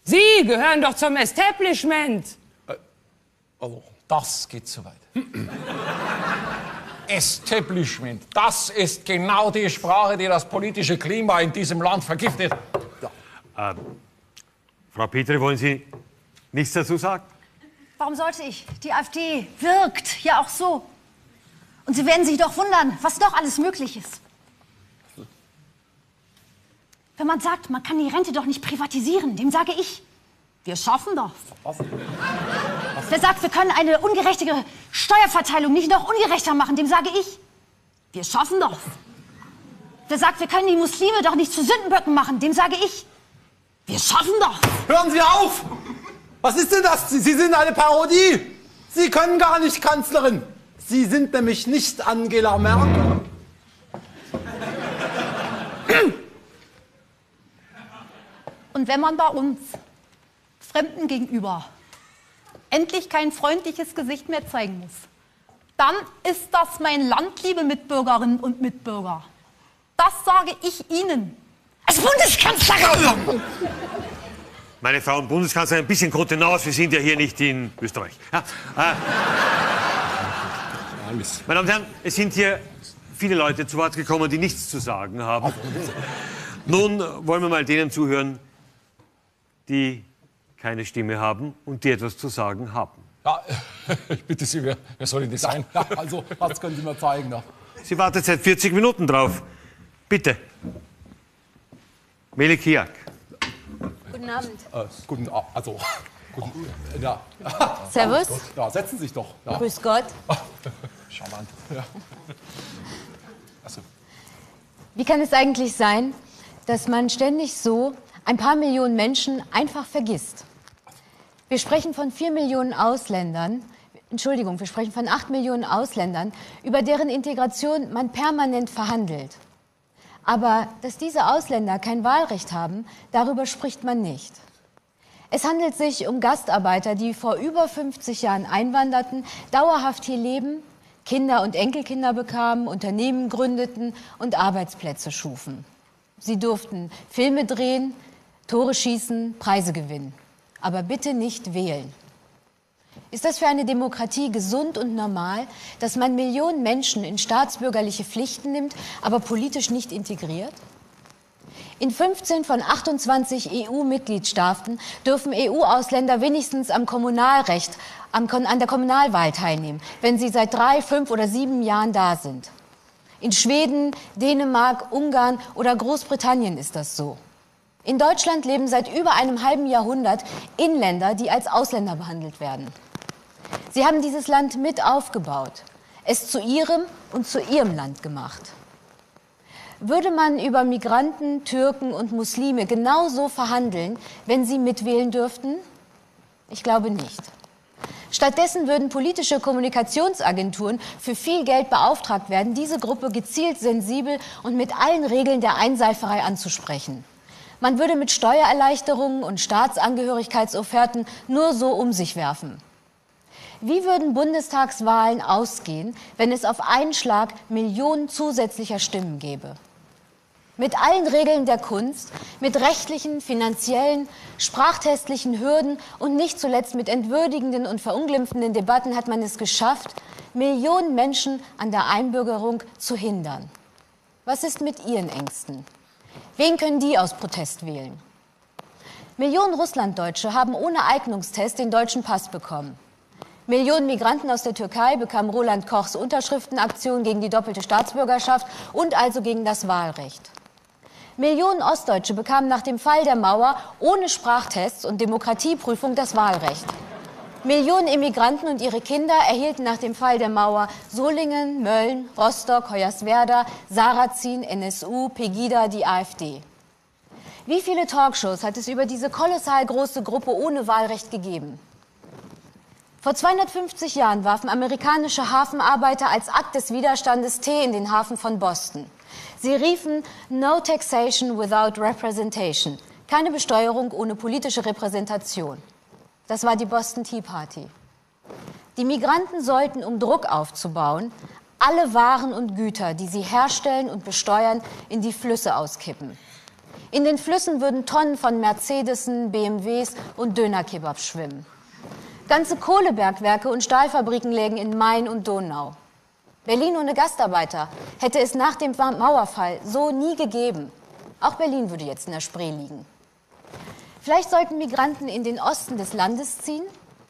Sie gehören doch zum Establishment. Äh, also, das geht zu weit. Establishment, das ist genau die Sprache, die das politische Klima in diesem Land vergiftet. Ja. Ähm, Frau Petry, wollen Sie nichts dazu sagen? Warum sollte ich? Die AfD wirkt ja auch so. Und Sie werden sich doch wundern, was doch alles möglich ist. Wenn man sagt, man kann die Rente doch nicht privatisieren, dem sage ich, wir schaffen das. Wer sagt, wir können eine ungerechtere Steuerverteilung nicht noch ungerechter machen, dem sage ich, wir schaffen das. Wer sagt, wir können die Muslime doch nicht zu Sündenböcken machen, dem sage ich, wir schaffen das. Hören Sie auf! Was ist denn das? Sie sind eine Parodie! Sie können gar nicht, Kanzlerin! Sie sind nämlich nicht Angela Merkel. Und wenn man bei uns Fremden gegenüber endlich kein freundliches Gesicht mehr zeigen muss, dann ist das mein Land, liebe Mitbürgerinnen und Mitbürger. Das sage ich Ihnen als Bundeskanzlerin. Meine Frau und Bundeskanzlerin, ein bisschen Kontenance, wir sind ja hier nicht in Österreich. Ja, äh, Alles. Meine Damen und Herren, es sind hier viele Leute zu Wort gekommen, die nichts zu sagen haben. Nun wollen wir mal denen zuhören, die keine Stimme haben und die etwas zu sagen haben. Ja, ich bitte Sie, wer, wer soll denn das sein? Ja, also, was können Sie mir zeigen? Ja. Sie wartet seit vierzig Minuten drauf. Bitte. Meli Kiyak. Guten Abend. Äh, guten Abend. Also, guten, äh, ja. Servus. Ja, setzen Sie sich doch. Ja. Grüß Gott. Schau mal an. Ja. Also. Wie kann es eigentlich sein, dass man ständig so ein paar Millionen Menschen einfach vergisst? Wir sprechen von vier Millionen Ausländern, Entschuldigung, wir sprechen von acht Millionen Ausländern, über deren Integration man permanent verhandelt. Aber dass diese Ausländer kein Wahlrecht haben, darüber spricht man nicht. Es handelt sich um Gastarbeiter, die vor über fünfzig Jahren einwanderten, dauerhaft hier leben, Kinder und Enkelkinder bekamen, Unternehmen gründeten und Arbeitsplätze schufen. Sie durften Filme drehen, Tore schießen, Preise gewinnen. Aber bitte nicht wählen. Ist das für eine Demokratie gesund und normal, dass man Millionen Menschen in staatsbürgerliche Pflichten nimmt, aber politisch nicht integriert? In fünfzehn von achtundzwanzig E U-Mitgliedstaaten dürfen E U-Ausländer wenigstens am Kommunalrecht, am, an der Kommunalwahl teilnehmen, wenn sie seit drei, fünf oder sieben Jahren da sind. In Schweden, Dänemark, Ungarn oder Großbritannien ist das so. In Deutschland leben seit über einem halben Jahrhundert Inländer, die als Ausländer behandelt werden. Sie haben dieses Land mit aufgebaut, es zu ihrem und zu ihrem Land gemacht. Würde man über Migranten, Türken und Muslime genauso verhandeln, wenn sie mitwählen dürften? Ich glaube nicht. Stattdessen würden politische Kommunikationsagenturen für viel Geld beauftragt werden, diese Gruppe gezielt, sensibel und mit allen Regeln der Einseiferei anzusprechen. Man würde mit Steuererleichterungen und Staatsangehörigkeitsofferten nur so um sich werfen. Wie würden Bundestagswahlen ausgehen, wenn es auf einen Schlag Millionen zusätzlicher Stimmen gäbe? Mit allen Regeln der Kunst, mit rechtlichen, finanziellen, sprachtestlichen Hürden und nicht zuletzt mit entwürdigenden und verunglimpfenden Debatten hat man es geschafft, Millionen Menschen an der Einbürgerung zu hindern. Was ist mit ihren Ängsten? Wen können die aus Protest wählen? Millionen Russlanddeutsche haben ohne Eignungstest den deutschen Pass bekommen. Millionen Migranten aus der Türkei bekamen Roland Kochs Unterschriftenaktion gegen die doppelte Staatsbürgerschaft und also gegen das Wahlrecht. Millionen Ostdeutsche bekamen nach dem Fall der Mauer ohne Sprachtests und Demokratieprüfung das Wahlrecht. Millionen Immigranten und ihre Kinder erhielten nach dem Fall der Mauer Solingen, Mölln, Rostock, Hoyerswerda, Sarrazin, N S U, Pegida, die AfD. Wie viele Talkshows hat es über diese kolossal große Gruppe ohne Wahlrecht gegeben? Vor zweihundertfünfzig Jahren warfen amerikanische Hafenarbeiter als Akt des Widerstandes Tee in den Hafen von Boston. Sie riefen "No taxation without representation", keine Besteuerung ohne politische Repräsentation. Das war die Boston Tea Party. Die Migranten sollten, um Druck aufzubauen, alle Waren und Güter, die sie herstellen und besteuern, in die Flüsse auskippen. In den Flüssen würden Tonnen von Mercedesen, B M Ws und Dönerkebabs schwimmen. Ganze Kohlebergwerke und Stahlfabriken lägen in Main und Donau. Berlin ohne Gastarbeiter hätte es nach dem Mauerfall so nie gegeben. Auch Berlin würde jetzt in der Spree liegen. Vielleicht sollten Migranten in den Osten des Landes ziehen,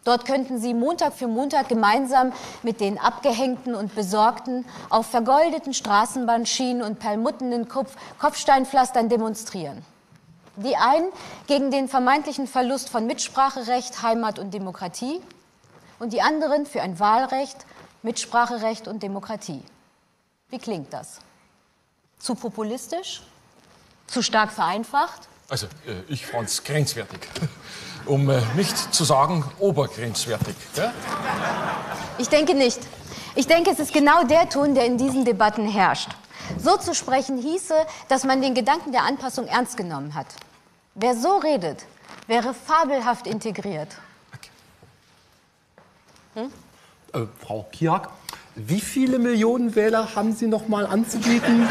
Dort könnten sie Montag für Montag gemeinsam mit den Abgehängten und Besorgten auf vergoldeten Straßenbahnschienen und perlmuttenden Kopf- Kopfsteinpflastern demonstrieren. Die einen gegen den vermeintlichen Verlust von Mitspracherecht, Heimat und Demokratie und die anderen für ein Wahlrecht, Mitspracherecht und Demokratie. Wie klingt das? Zu populistisch? Zu stark vereinfacht? Also, ich fand's grenzwertig. Um nicht zu sagen, obergrenzwertig. Ja? Ich denke nicht. Ich denke, es ist genau der Ton, der in diesen Debatten herrscht. So zu sprechen hieße, dass man den Gedanken der Anpassung ernst genommen hat. Wer so redet, wäre fabelhaft integriert. Hm? Äh, Frau Kiyak, wie viele Millionen Wähler haben Sie noch mal anzubieten?